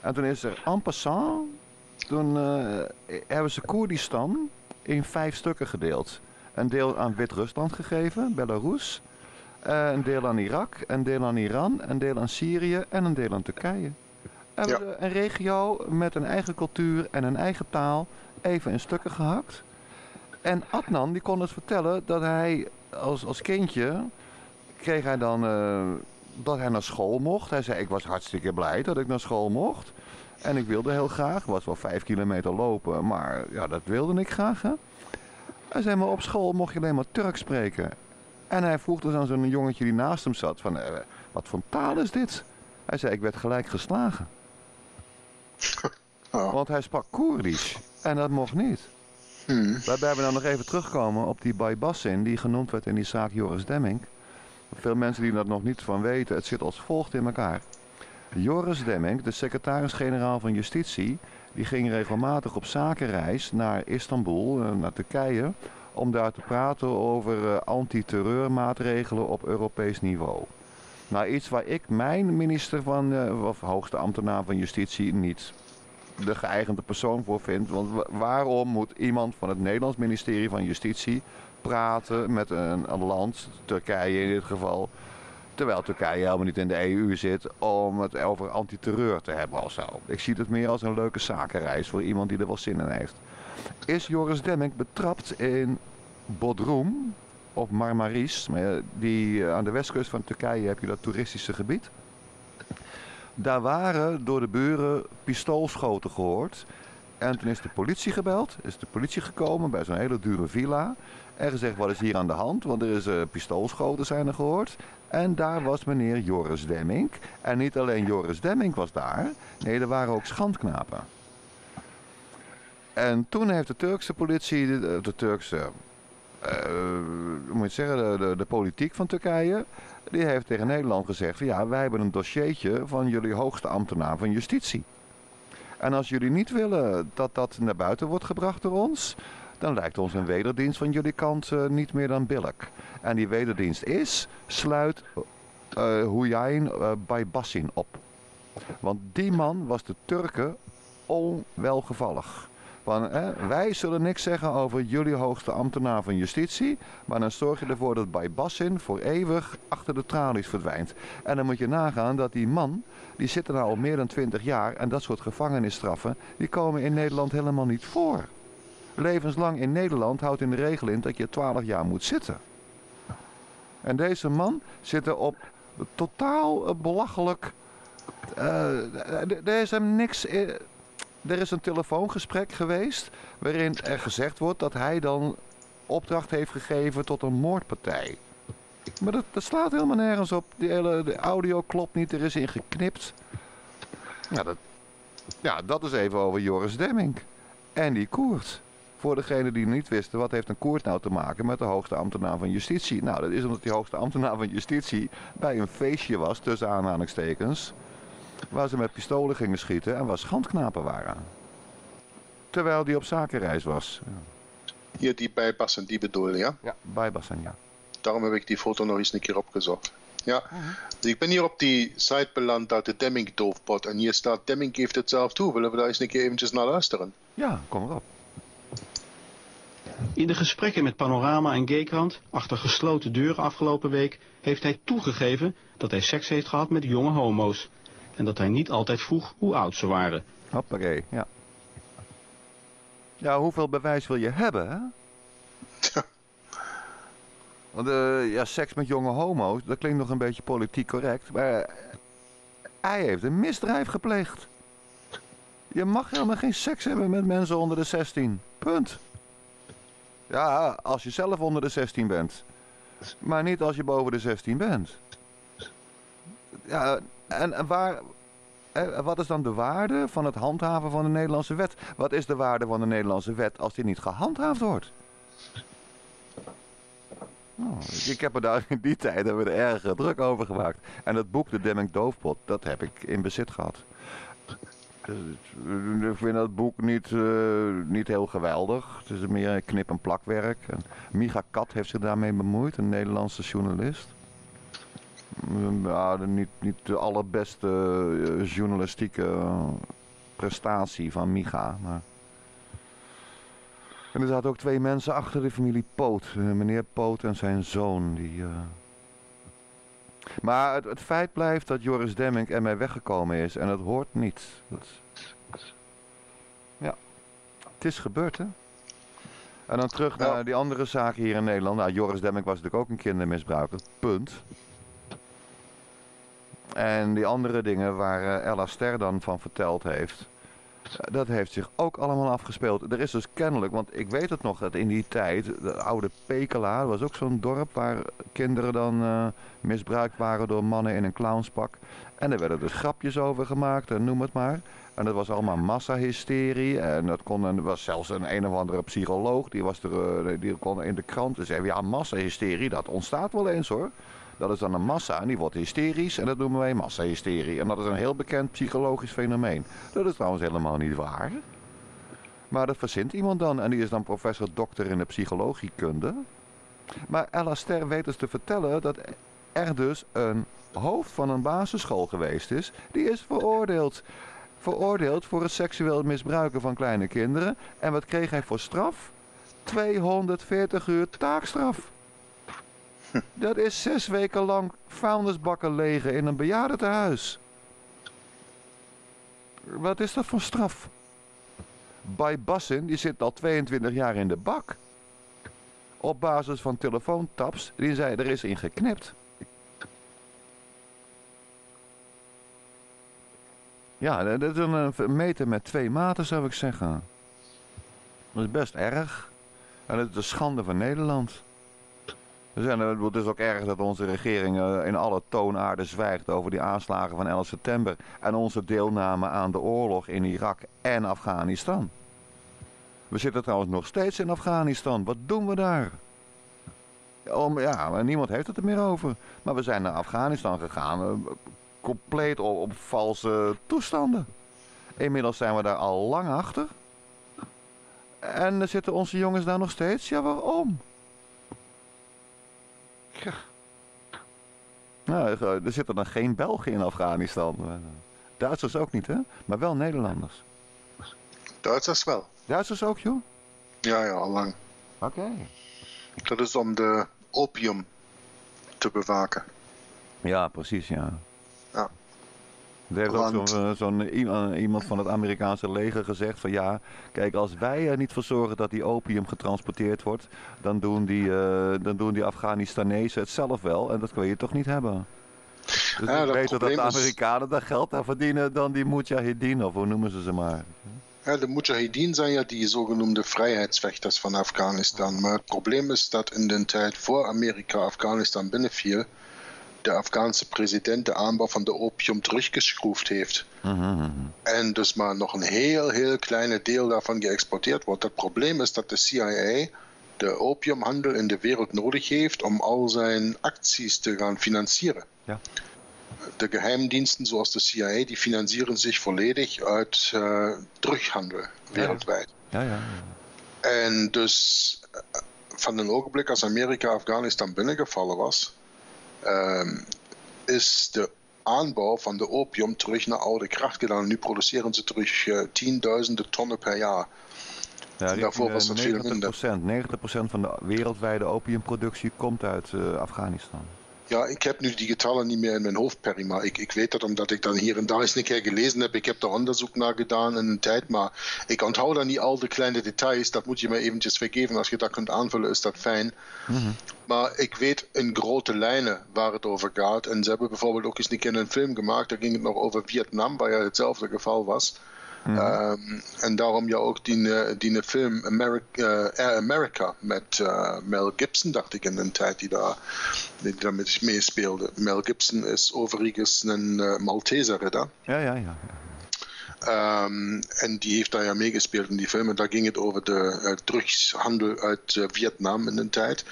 En toen is er en passant, toen uh, hebben ze Koerdistan in vijf stukken gedeeld. Een deel aan Wit-Rusland gegeven, Belarus, een deel aan Irak, een deel aan Iran, een deel aan Syrië en een deel aan Turkije. En ja. Een regio met een eigen cultuur en een eigen taal even in stukken gehakt. En Adnan die kon het vertellen dat hij als, als kindje kreeg hij dan... Uh, dat hij naar school mocht. Hij zei, ik was hartstikke blij dat ik naar school mocht. En ik wilde heel graag, was wel vijf kilometer lopen, maar ja, dat wilde ik graag. Hè? Hij zei, maar op school mocht je alleen maar Turks spreken. En hij vroeg dus aan zo'n jongetje die naast hem zat, van, eh, wat voor taal is dit? Hij zei, ik werd gelijk geslagen. Oh. Want hij sprak Koerdisch. En dat mocht niet. Hmm. Waarbij we dan nog even terugkomen op die Baybaşin, die genoemd werd in die zaak Joris Demmink. Veel mensen die dat nog niet van weten, het zit als volgt in elkaar. Joris Demmink, de secretaris-generaal van Justitie, die ging regelmatig op zakenreis naar Istanbul, naar Turkije, om daar te praten over antiterreurmaatregelen op Europees niveau. Nou, iets waar ik mijn minister van, of hoogste ambtenaar van Justitie, niet de geëigende persoon voor vind. Want waarom moet iemand van het Nederlands ministerie van Justitie praten met een, een land, Turkije in dit geval, terwijl Turkije helemaal niet in de E U zit, om het over antiterreur te hebben of zo. Ik zie het meer als een leuke zakenreis voor iemand die er wel zin in heeft. Is Joris Demmink betrapt in Bodrum of Marmaris, die aan de westkust van Turkije heb je dat toeristische gebied. Daar waren door de buren pistoolschoten gehoord. En toen is de politie gebeld, is de politie gekomen bij zo'n hele dure villa. En gezegd, wat is hier aan de hand? Want er is uh, pistoolschoten zijn er gehoord. En daar was meneer Joris Demmink. En niet alleen Joris Demmink was daar. Nee, er waren ook schandknapen. En toen heeft de Turkse politie, de, de Turkse, uh, hoe moet je zeggen, de, de, de politiek van Turkije, die heeft tegen Nederland gezegd, ja, wij hebben een dossiertje van jullie hoogste ambtenaar van Justitie. En als jullie niet willen dat dat naar buiten wordt gebracht door ons, dan lijkt ons een wederdienst van jullie kant uh, niet meer dan billig. En die wederdienst is, sluit uh, Hüseyin uh, Baybaşin op. Want die man was de Turken onwelgevallig. Van, hè, wij zullen niks zeggen over jullie hoogste ambtenaar van justitie, maar dan zorg je ervoor dat Baybaşin voor eeuwig achter de tralies verdwijnt. En dan moet je nagaan dat die man, die zit er nou al meer dan twintig jaar en dat soort gevangenisstraffen, die komen in Nederland helemaal niet voor. Levenslang in Nederland houdt in de regel in dat je twaalf jaar moet zitten. En deze man zit er op totaal belachelijk... Uh, er is hem niks... in. Er is een telefoongesprek geweest waarin er gezegd wordt dat hij dan opdracht heeft gegeven tot een moordpartij. Maar dat, dat slaat helemaal nergens op. Die hele, de audio klopt niet, er is in geknipt. Nou, dat, ja, dat is even over Joris Demmink. En die Koert. Voor degenen die niet wisten, wat heeft een Koert nou te maken met de hoogste ambtenaar van justitie? Nou, dat is omdat die hoogste ambtenaar van justitie bij een feestje was, tussen aanhalingstekens, waar ze met pistolen gingen schieten en waar schandknapen waren. Terwijl die op zakenreis was. Hier, ja, die Baybaşin, die bedoelde, ja? Ja, Baybaşin, ja. Daarom heb ik die foto nog eens een keer opgezocht. Ja, uh-huh. Dus ik ben hier op die site beland uit de Demmink-doofpot. En hier staat, Demmink geeft het zelf toe. Willen we daar eens een keer eventjes naar luisteren? Ja, kom erop. In de gesprekken met Panorama en Gaykrant, achter gesloten deuren afgelopen week, heeft hij toegegeven dat hij seks heeft gehad met jonge homo's. En dat hij niet altijd vroeg hoe oud ze waren. Hoppakee, ja. Ja, hoeveel bewijs wil je hebben, hè? Ja. Want uh, ja, seks met jonge homo's, dat klinkt nog een beetje politiek correct. Maar uh, hij heeft een misdrijf gepleegd. Je mag helemaal geen seks hebben met mensen onder de zestien. Punt. Ja, als je zelf onder de zestien bent. Maar niet als je boven de zestien bent. Ja... En waar, wat is dan de waarde van het handhaven van de Nederlandse wet? Wat is de waarde van de Nederlandse wet als die niet gehandhaafd wordt? Oh, ik heb er daar in die tijd hebben we er erg druk over gemaakt. En dat boek, de Demmink Doofpot, dat heb ik in bezit gehad. Dus ik vind dat boek niet, uh, niet heel geweldig. Het is meer knip- en plakwerk. En Micha Kat heeft zich daarmee bemoeid, een Nederlandse journalist. Ja, niet, niet de allerbeste journalistieke prestatie van Micha. Maar... En er zaten ook twee mensen achter de familie Poot. Meneer Poot en zijn zoon. Die, uh... Maar het, het feit blijft dat Joris Demmink ermee weggekomen is. En dat hoort niet. Dat... Ja, het is gebeurd, hè. En dan terug naar ja. die andere zaken hier in Nederland. Nou, Joris Demmink was natuurlijk ook een kindermisbruiker. Punt. En die andere dingen waar Ella Ster dan van verteld heeft, dat heeft zich ook allemaal afgespeeld. Er is dus kennelijk, want ik weet het nog, dat in die tijd, de oude Pekela, was ook zo'n dorp waar kinderen dan uh, misbruikt waren door mannen in een clownspak. En er werden dus grapjes over gemaakt en noem het maar. En dat was allemaal massahysterie en dat kon een, was zelfs een een of andere psycholoog, die, was er, uh, die kon in de krant zeggen, ja, massahysterie, dat ontstaat wel eens hoor. Dat is dan een massa en die wordt hysterisch en dat noemen wij massahysterie. En dat is een heel bekend psychologisch fenomeen. Dat is trouwens helemaal niet waar. Maar dat verzint iemand dan en die is dan professor dokter in de psychologiekunde. Maar Ella Ster weet dus te vertellen dat er dus een hoofd van een basisschool geweest is. Die is veroordeeld. Veroordeeld voor het seksueel misbruiken van kleine kinderen. En wat kreeg hij voor straf? tweehonderdveertig uur taakstraf. Dat is zes weken lang vuilnisbakken legen in een bejaardentehuis. Wat is dat voor straf? Baybaşin, die zit al tweeëntwintig jaar in de bak. Op basis van telefoontaps, die zei er is in geknipt. Ja, dat is een meter met twee maten zou ik zeggen. Dat is best erg. En dat is de schande van Nederland. Het is ook erg dat onze regering in alle toonaarden zwijgt over die aanslagen van elf september en onze deelname aan de oorlog in Irak en Afghanistan. We zitten trouwens nog steeds in Afghanistan. Wat doen we daar? Om, ja, niemand heeft het er meer over. Maar we zijn naar Afghanistan gegaan, compleet op, op valse toestanden. Inmiddels zijn we daar al lang achter. En er zitten onze jongens daar nog steeds. Ja, waarom? Ja. Nou, er zitten dan geen Belgen in Afghanistan. Duitsers ook niet, hè? Maar wel Nederlanders. Duitsers wel. Duitsers ook, joh? Ja, ja, al lang. Oké. Okay. Dat is om de opium te bewaken. Ja, precies, ja. Ja. Er heeft Want... ook zo'n zo iemand van het Amerikaanse leger gezegd van ja, kijk, als wij er niet voor zorgen dat die opium getransporteerd wordt, dan doen die, uh, dan doen die Afghanistanezen het zelf wel en dat kun je toch niet hebben. Dus ja, het is beter dat de Amerikanen is... daar geld aan verdienen dan die Mujahideen, of hoe noemen ze ze maar. Ja, de Mujahideen zijn ja die zogenoemde vrijheidsvechters van Afghanistan. Maar het probleem is dat in de tijd voor Amerika Afghanistan binnenviel, de Afghaanse president de aanbouw van de opium teruggeschroefd heeft. Mm-hmm. En dus maar nog een heel, heel kleine deel daarvan geëxporteerd wordt. Het probleem is dat de C I A de opiumhandel in de wereld nodig heeft om al zijn acties te gaan financieren. Ja. De geheimdiensten zoals de C I A, die financieren zich volledig uit uh, drughandel wereldwijd. Ja, ja, ja, ja. En dus van een ogenblik als Amerika Afghanistan binnengevallen was, Um, is de aanbouw van de opium terug naar oude kracht gedaan. Nu produceren ze terug uh, tienduizenden tonnen per jaar. Ja, en daarvoor was dat veel minder. negentig procent van de wereldwijde opiumproductie komt uit uh, Afghanistan. Ja, ik heb nu die getallen niet meer in mijn hoofd, Perry, maar ik, ik weet dat omdat ik dan hier en daar eens een keer gelezen heb. Ik heb daar onderzoek naar gedaan in een tijd, maar ik onthoud dan niet al de kleine details. Dat moet je me eventjes vergeven. Als je dat kunt aanvullen, is dat fijn. Mm-hmm. Maar ik weet in grote lijnen waar het over gaat. En ze hebben bijvoorbeeld ook eens een keer een film gemaakt. Daar ging het nog over Vietnam, waar ja hetzelfde geval was. Mm-hmm. Um, en daarom ja ook die, die film America, uh, Air America met uh, Mel Gibson, dacht ik in een tijd die daar die daar meespeelde. Mel Gibson is overigens een uh, Malteser redder. Ja, ja, ja. Um, en die heeft daar ja meegespeeld in die film. En daar ging het over de uh, drugshandel uit uh, Vietnam in een tijd.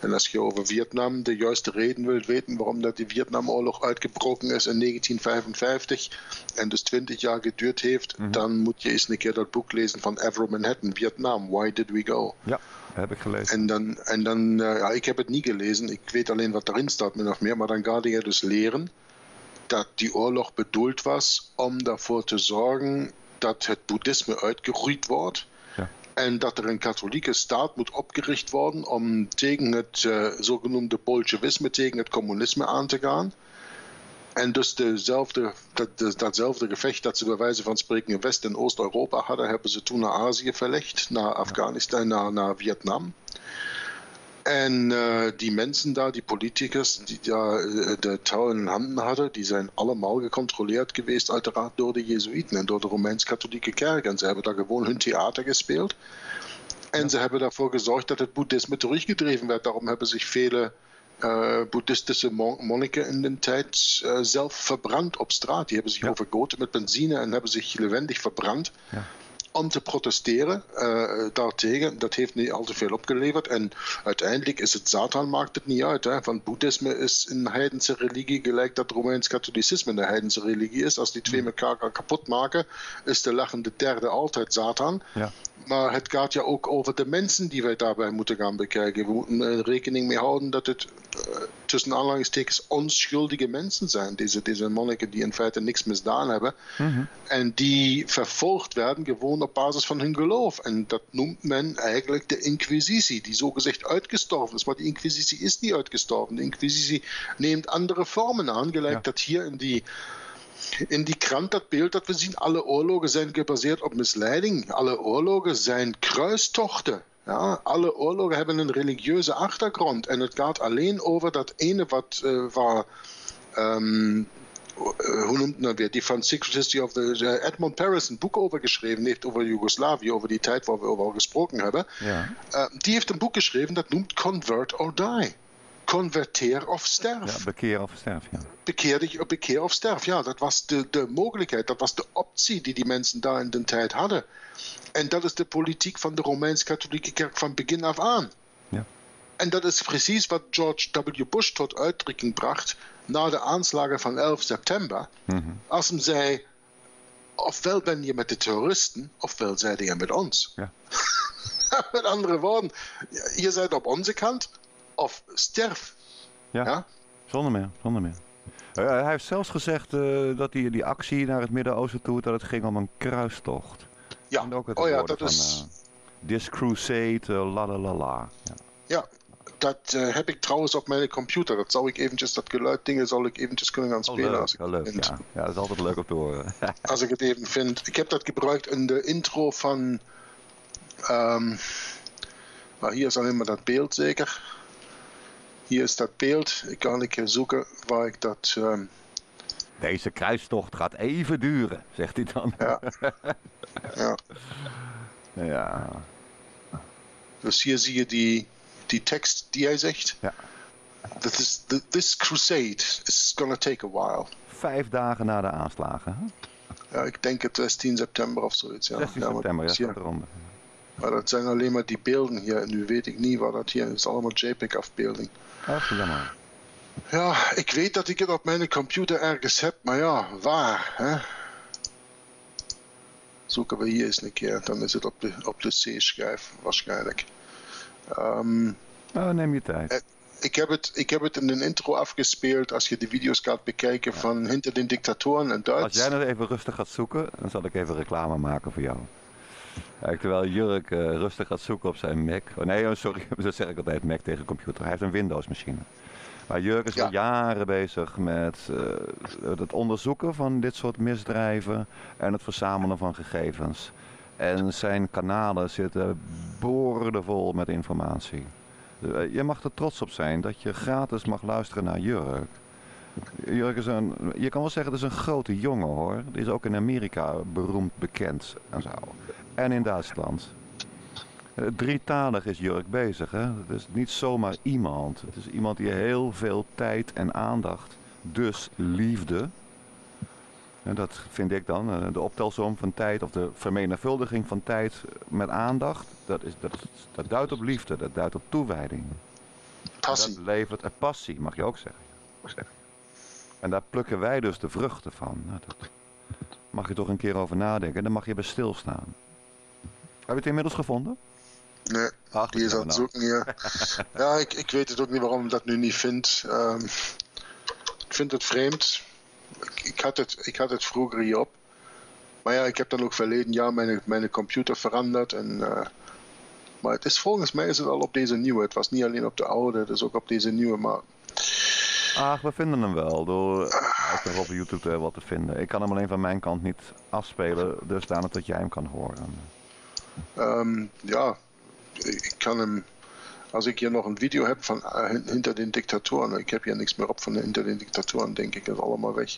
En als je over Vietnam de juiste reden wilt weten waarom dat de Vietnamoorlog uitgebroken is in negentien vijfenvijftig en dus twintig jaar geduurd heeft, mm-hmm, dan moet je eens een keer dat boek lezen van Avro Manhattan, Vietnam, Why Did We Go? Ja, heb ik gelezen. En dan, en dan uh, ja, ik heb het niet gelezen, ik weet alleen wat erin staat, min of meer, maar dan ga je dus leren dat die oorlog bedoeld was om ervoor te zorgen dat het boeddhisme uitgeroeid wordt. Ja. En dat er een katholieke staat moet opgericht worden om tegen het uh, zogenoemde bolsjewisme, tegen het communisme aan te gaan. En dus dezelfde, dat, de, datzelfde gevecht dat ze bij wijze van spreken in West- en Oost-Europa hadden, hebben ze toen naar Azië verlegd, naar Afghanistan, ja, naar, naar Vietnam. En uh, die mensen daar, die politicus die daar uh, de touw in handen hadden, die zijn allemaal gecontroleerd geweest uiteraard door de Jezuïeten en door de Romeins-Katholieke Kerk. En ze hebben daar gewoon hun theater gespeeld. En ja, ze hebben daarvoor gezorgd dat het boeddhisme teruggedreven werd. Daarom hebben zich vele uh, boeddhistische mon monniken in de tijd uh, zelf verbrand op straat. Die hebben zich ja. overgoten met benzine en hebben zich levendig verbrand. Ja. Om te protesteren uh, daartegen. Dat heeft niet al te veel opgeleverd. En uiteindelijk is het Satan, maakt het niet uit. Hè? Want boeddhisme is een heidense religie gelijk dat Romeins-katholicisme een heidense religie is. Als die twee elkaar kapot maken, is de lachende derde altijd Satan. Ja. Maar het gaat ja ook over de mensen die wij daarbij moeten gaan bekijken. We moeten er rekening mee houden dat het uh, tussen aanhalingstekens onschuldige mensen zijn. Deze, deze monniken die in feite niks misdaan hebben. Mm-hmm. En die vervolgd werden gewoon op basis van hun geloof. En dat noemt men eigenlijk de inquisitie, die zogezegd uitgestorven is. Maar die inquisitie is niet uitgestorven. De inquisitie neemt andere vormen aan, gelijk ja. dat hier in die... In die krant dat beeld dat we zien, alle oorlogen zijn gebaseerd op misleiding. Alle oorlogen zijn kruistochten. Ja? Alle oorlogen hebben een religieuze achtergrond. En het gaat alleen over dat ene wat uh, waar... Um, hoe noemt men dat weer? Die van Secret History of the... Edmund Paris een boek over geschreven heeft over Joegoslavië, over die tijd waar we over al gesproken hebben. Ja. Uh, die heeft een boek geschreven dat noemt Convert or Die. Converteer of sterf. Ja, bekeer of sterf, ja. Bekeer, bekeer of sterf, ja. Dat was de, de mogelijkheid, dat was de optie die die mensen daar in de tijd hadden. En dat is de politiek van de Romeins-Katholieke Kerk van begin af aan. Ja. En dat is precies wat George W. Bush tot uitdrukking bracht na de aanslagen van elf september. Mm-hmm. Als hem zei, ofwel ben je met de terroristen, ofwel zijt je met ons. Ja. Met andere woorden, je zijt op onze kant of sterf. Ja, ja? zonder meer, zonder meer. Uh, hij heeft zelfs gezegd uh, dat die, die actie naar het Midden-Oosten toe, dat het ging om een kruistocht. Ja, en ook het oh ja, dat van, is... Uh, this crusade, uh, la la la la. Ja, ja dat uh, heb ik trouwens op mijn computer. Dat zou ik eventjes, dat geluid dingen zal ik eventjes kunnen gaan spelen. Oh, leuk, als ik ja, leuk, vind. Ja. ja, dat is altijd leuk om te horen. Als ik het even vind. Ik heb dat gebruikt in de intro van... Um, maar hier is alleen maar dat beeld zeker. Hier is dat beeld. Ik kan een keer zoeken waar ik dat... Um... Deze kruistocht gaat even duren, zegt hij dan. Ja. ja. ja. Dus hier zie je die, die tekst die hij zegt. Ja. This, is, this crusade is gonna take a while. Vijf dagen na de aanslagen. Hè? Ja, ik denk het zestien september of zoiets. Ja. zestien september, ja, staat eronder. Maar dat zijn alleen maar die beelden hier. En nu weet ik niet waar dat hier is. Het is allemaal JPEG-afbeelding. Ach, jammer. Ja, ik weet dat ik het op mijn computer ergens heb. Maar ja, waar? Hè? Zoeken we hier eens een keer. Dan is het op de, op de C-schijf waarschijnlijk. Um, oh, neem je tijd. Ik heb, het, ik heb het in een intro afgespeeld. Als je de video's gaat bekijken ja. van Hinter den Diktatoren in Duits. Als jij nou even rustig gaat zoeken, dan zal ik even reclame maken voor jou. Ja, terwijl Jurk uh, rustig gaat zoeken op zijn Mac. Oh, nee, sorry, dat zeg ik altijd, Mac tegen computer. Hij heeft een Windows-machine. Maar Jurk is ja. al jaren bezig met uh, het onderzoeken van dit soort misdrijven en het verzamelen van gegevens. En zijn kanalen zitten boordevol met informatie. Je mag er trots op zijn dat je gratis mag luisteren naar Jurk. Jörg is een, je kan wel zeggen, het is een grote jongen hoor. Die is ook in Amerika beroemd bekend en zo. En in Duitsland. Drietalig is Jörg bezig, hè. Het is niet zomaar iemand. Het is iemand die heel veel tijd en aandacht, dus liefde. En dat vind ik dan, de optelsom van tijd of de vermenigvuldiging van tijd met aandacht. Dat, is, dat, dat duidt op liefde, dat duidt op toewijding. Passie. Dat levert een passie, mag je ook zeggen. En daar plukken wij dus de vruchten van. Nou, dat mag je toch een keer over nadenken. Dan mag je bij stilstaan. Heb je het inmiddels gevonden? Nee, Ach, die is aan het zoeken. Ja, ja ik, ik weet het ook niet waarom ik dat nu niet vind. Um, ik vind het vreemd. Ik, ik, had het, ik had het vroeger hierop. Maar ja, ik heb dan ook verleden jaar mijn, mijn computer veranderd. En, uh, maar het is, volgens mij is het al op deze nieuwe. Het was niet alleen op de oude, het is ook op deze nieuwe. Maar... Ach, we vinden hem wel. Door er op YouTube wat te vinden. Ik kan hem alleen van mijn kant niet afspelen, dusdanig dat jij hem kan horen. Um, ja, ik kan hem... Als ik hier nog een video heb van uh, Hinter den Diktatoren... Ik heb hier niks meer op van Hinter den Diktatoren, denk ik. Dat is allemaal weg.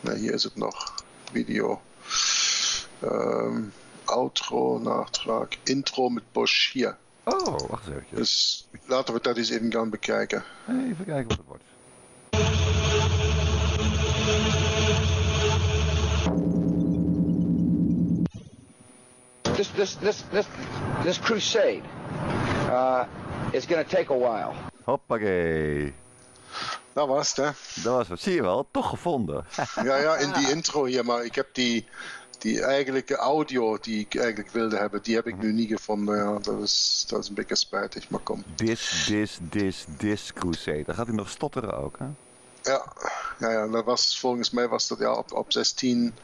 Nou, hier is het nog. Video. Um, outro, nachtrag. Intro met Bush hier. Oh, wacht even. Dus laten we dat eens even gaan bekijken. Even kijken wat het wordt. This this this this this crusade uh, is gonna take a while. Hoppakee. Dat was het, hè? Dat was het. Zie je wel, toch gevonden. ja, ja, in die intro hier, maar ik heb die... Die eigenlijke audio die ik eigenlijk wilde hebben, die heb ik nu niet gevonden. Ja, dat, is, dat is een beetje spijtig, maar kom. This, this, this, this crusade. Daar gaat hij nog stotteren ook, hè? Ja, ja, ja dat was, volgens mij was dat ja, op, op zestien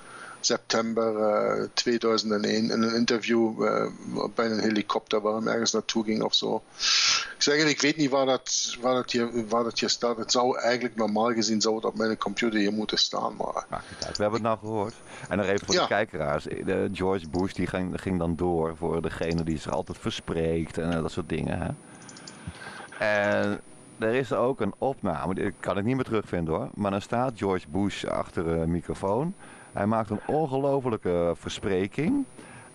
september uh, tweeduizend één in een interview uh, bij een helikopter waar hij ergens naartoe ging of zo. Ik zeg eigenlijk, ik weet niet waar dat, waar, dat hier, waar dat hier staat. Het zou eigenlijk normaal gezien zou het op mijn computer hier moeten staan. Maar... Maakt niet uit. We hebben het nou gehoord. En nog even voor ja. de kijkeraars. George Bush die ging, ging dan door voor degene die zich altijd verspreekt en dat soort dingen. Hè? En... Er is ook een opname, ik kan het niet meer terugvinden hoor, maar dan staat George Bush achter een microfoon. Hij maakt een ongelofelijke verspreking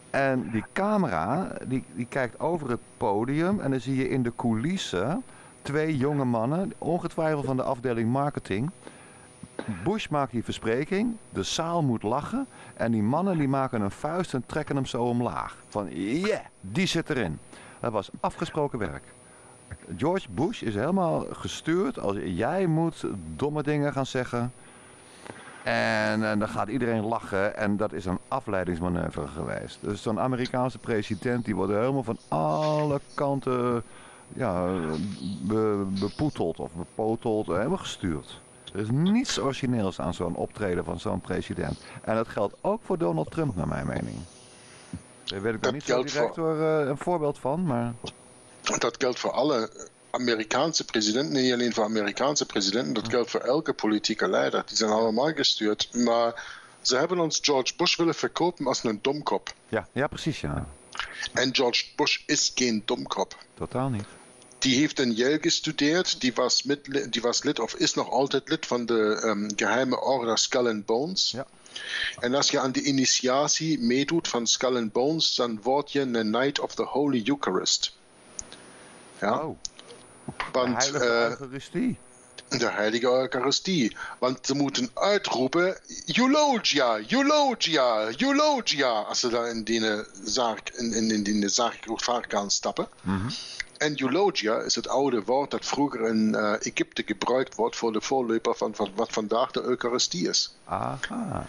en die camera die, die kijkt over het podium en dan zie je in de coulissen twee jonge mannen, ongetwijfeld van de afdeling marketing. Bush maakt die verspreking, de zaal moet lachen en die mannen die maken een vuist en trekken hem zo omlaag. Van yeah, die zit erin. Dat was afgesproken werk. George Bush is helemaal gestuurd als jij moet domme dingen gaan zeggen. En, en dan gaat iedereen lachen en dat is een afleidingsmanoeuvre geweest. Dus zo'n Amerikaanse president die wordt helemaal van alle kanten ja, be, bepoeteld of bepoteld, helemaal gestuurd. Er is niets origineels aan zo'n optreden van zo'n president. En dat geldt ook voor Donald Trump naar mijn mening. Daar weet ik daar niet zo direct voor, uh, een voorbeeld van, maar... Dat geldt voor alle... Amerikaanse presidenten, niet alleen voor Amerikaanse presidenten, dat geldt voor elke politieke leider. Die zijn allemaal gestuurd. Maar ze hebben ons George Bush willen verkopen als een domkop. Ja, ja precies. Ja. En George Bush is geen domkop. Totaal niet. Die heeft in Yale gestudeerd. Die was, mit, die was lid of is nog altijd lid van de um, geheime orde Skull and Bones. Ja. En als je aan de initiatie meedoet van Skull and Bones, dan word je een Knight of the Holy Eucharist. Ja. Oh. Want, de heilige Eucharistie. Uh, de heilige Eucharistie. Want ze moeten uitroepen, eulogia, eulogia, eulogia. Als ze daar in die zaak, in, in, in de zaak gaan stappen. Mm-hmm. En eulogia is het oude woord dat vroeger in uh, Egypte gebruikt wordt voor de voorloper van, van wat vandaag de Eucharistie is. Aha.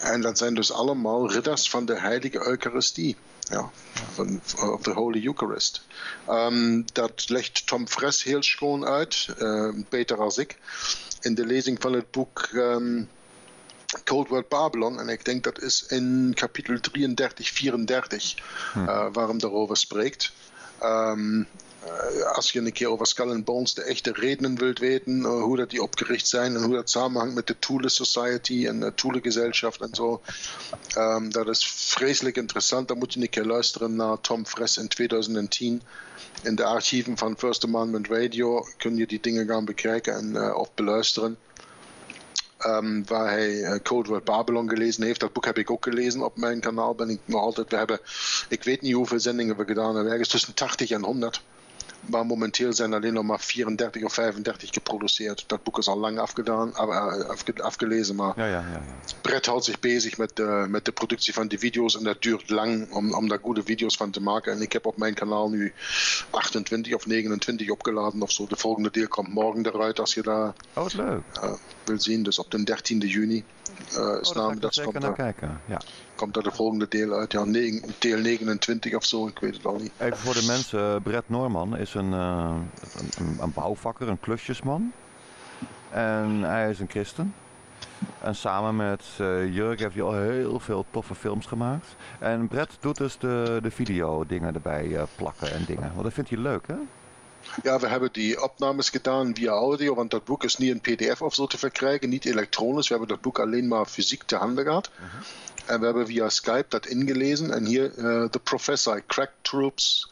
En dat zijn dus allemaal ridders van de heilige Eucharistie. Ja, van, of de Holy Eucharist. Um, dat legt Tom Friess heel schoon uit, uh, beter als ik, in de lezing van het boek um, Cold War Babylon. En ik denk dat is in kapitel drieëndertig, vierendertig, hm. uh, waarom daarover spreekt. Um, als je een keer over Skull and Bones de echte redenen wilt weten, uh, hoe dat die opgericht zijn en hoe dat samenhangt met de Thule Society en de Thule Gesellschaft en zo. Um, dat is vreselijk interessant. Dan moet je een keer luisteren naar Tom Friess in tweeduizend tien. In de archieven van First Amendment Radio kun je die dingen gaan bekijken en, uh, of beluisteren. Um, waar hij uh, Cold War Babylon gelezen heeft. Dat boek heb ik ook gelezen op mijn kanaal. Ben ik nog altijd. We hebben, ik weet niet hoeveel zendingen we gedaan hebben. Ergens tussen tachtig en honderd. Maar momenteel zijn alleen nog maar vierendertig of vijfendertig geproduceerd. Dat boek is al lang afgedaan, af, afge, afgelezen. Maar ja, ja, ja, ja. Brett houdt zich bezig met de, met de productie van die video's. En dat duurt lang om, om daar goede video's van te maken. En ik heb op mijn kanaal nu achtentwintig of negenentwintig opgeladen of zo. De volgende deel komt morgen eruit als je daar oh, wat leuk. Uh, wil zien. Dus op de dertiende juni uh, is oh, namiddags komt daar, kijken. Ja. Komt daar de volgende deel uit. Ja, negen, deel negenentwintig of zo, ik weet het al niet. Even voor de mensen, Brett Norman is een, uh, een, een bouwvakker, een klusjesman. En hij is een christen. En samen met uh, Jörg heeft hij al heel veel toffe films gemaakt. En Brett doet dus de, de video dingen erbij uh, plakken en dingen. Want dat vindt hij leuk, hè? Ja, we hebben die opnames gedaan via audio, want dat boek is niet in P D F of zo te verkrijgen, niet elektronisch. We hebben dat boek alleen maar fysiek te handen gehad. Uh-huh. En we hebben via Skype dat ingelezen. En hier, uh, The Professor, I Crack Troops...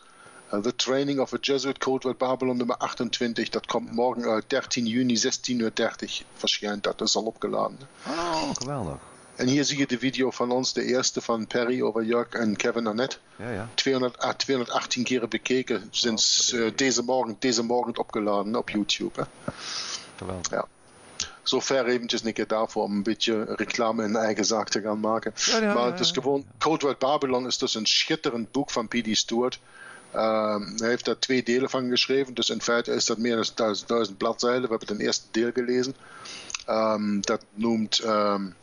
Uh, the Training of a Jesuit Code World Babylon nummer achtentwintig. Dat komt morgen uit, dertien juni, zestien uur dertig verschijnt dat. Dat is al opgeladen. Oh, geweldig. En hier zie je de video van ons, de eerste van Perry over Jörg en Kevin Annett. Ja, ja. tweehonderd, ah, tweehonderdachttien keren bekeken sinds uh, deze morgen, deze morgen opgeladen op YouTube. Hè. Geweldig. Ja. Zover eventjes een keer daarvoor om een beetje reclame in eigen zaak te gaan maken. Ja, ja, maar het is gewoon, Code World Babylon is dus een schitterend boek van P D Stewart. Uh, hij heeft daar twee delen van geschreven, dus in feite is dat meer dan duizend, duizend bladzijden. We hebben het eerste deel gelezen. Um, dat noemt um,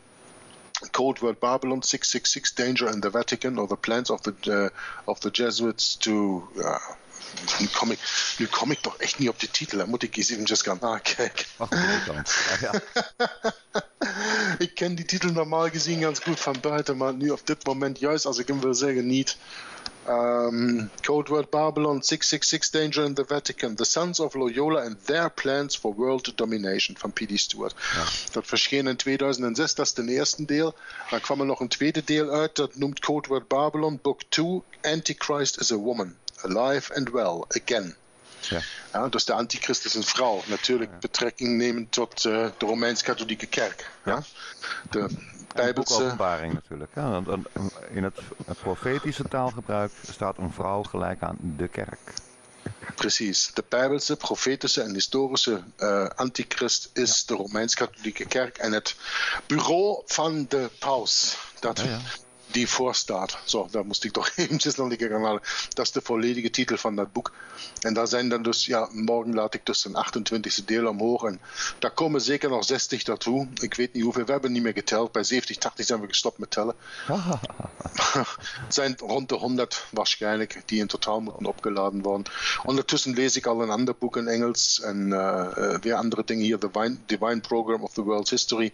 Cold War Babylon zeshonderdzesenzestig Danger in the Vatican or the Plans of the, uh, of the Jesuits to... Uh, nu, kom ik, nu kom ik toch echt niet op de titel, dan moet ik eens even gaan nakijken. Ach, nee, dan. Ja, ja. Ik ken die titel normaal gezien ganz goed van buiten, maar nu op dit moment, juist als ik hem wil zeggen, niet. Um, Code Word Babylon zeshonderdzesenzestig Danger in the Vatican, The Sons of Loyola and Their Plans for World Domination van P D Stewart. Ja. Dat verscheen in tweeduizend zes, dat is de eerste deel. Dan kwam er nog een tweede deel uit, dat noemt Code Word Babylon Book twee, Antichrist is a Woman, Alive and Well, Again. Ja. Ja, dus de antichrist is een vrouw, natuurlijk ja. Betrekking nemen tot uh, de Romeins-Katholieke Kerk. Ja. Ja? De Bijbelse openbaring natuurlijk. Ja, in het profetische taalgebruik staat een vrouw gelijk aan de kerk. Precies. De Bijbelse, profetische en historische uh, antichrist is ja. De Romeins-Katholieke Kerk en het bureau van de paus. Dat ja, ja. Die Voorstaat. Zo, da musste ich doch eventjes noch die Kanal. Das ist der volledige Titel von das Buch. Und da sind dann dus, ja, morgen laat ich dus den achtundzwanzigste Deel omhoog. Und da kommen sicher noch zestig dazu. Ich weiß nicht, wie viel. Wir haben nicht mehr geteilt. Bei zeventig, tachtig sind wir gestoppt mit Tellen. Sind rund hundert wahrscheinlich, die in total abgeladen worden. Untertussen lese ich alle anderen Buch in Engels und äh, wer andere Dinge hier, The Wine, Divine Program of the World's History.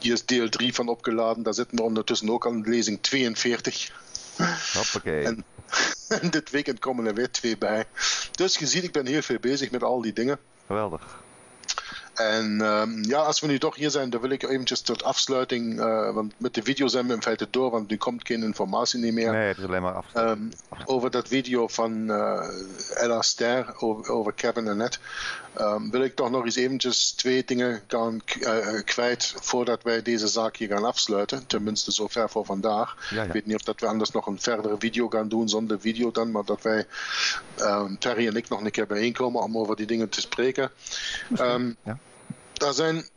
Hier ist Deel drie von abgeladen. Da sitzen wir untertussen auch an Lesung tweeënveertig. Hoppakee. En, en dit weekend komen er weer twee bij. Dus je ziet, ik ben heel veel bezig met al die dingen. Geweldig. En um, ja, als we nu toch hier zijn, dan wil ik eventjes tot afsluiting, uh, want met de video zijn we in feite door, want nu komt geen informatie niet meer. Nee, het is alleen maar afsluiting. Um, over dat video van uh, Ella Ster, over, over Kevin Annett, um, wil ik toch nog eens eventjes twee dingen gaan uh, kwijt voordat wij deze zaak hier gaan afsluiten. Tenminste zover voor vandaag. Ja, ja. Ik weet niet of dat we anders nog een verdere video gaan doen, zonder video dan, maar dat wij, um, Terry en ik, nog een keer bijeenkomen om over die dingen te spreken. Um, ja. Daar zijn,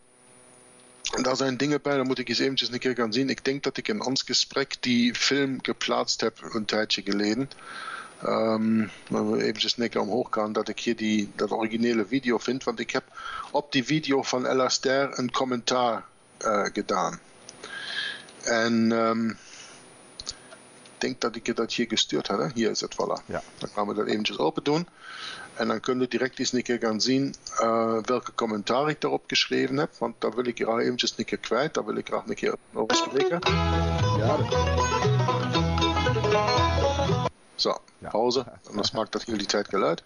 daar zijn dingen bij, daar moet ik eens eventjes een keer gaan zien. Ik denk dat ik in ons gesprek die film geplaatst heb een tijdje geleden. Um, maar we eventjes een keer omhoog gaan dat ik hier die, dat originele video vind. Want ik heb op die video van Ella Ster een commentaar uh, gedaan. En um, ik denk dat ik je dat hier gestuurd had. Hè? Hier is het, voilà. Ja. Dan gaan we dat eventjes open doen. En dan kunnen we direct eens een keer gaan zien uh, welke commentaar ik daarop geschreven heb. Want daar wil ik graag eventjes een keer kwijt. Daar wil ik graag een keer over spreken. Ja. Zo, pauze. Anders maakt dat heel die tijd geluid.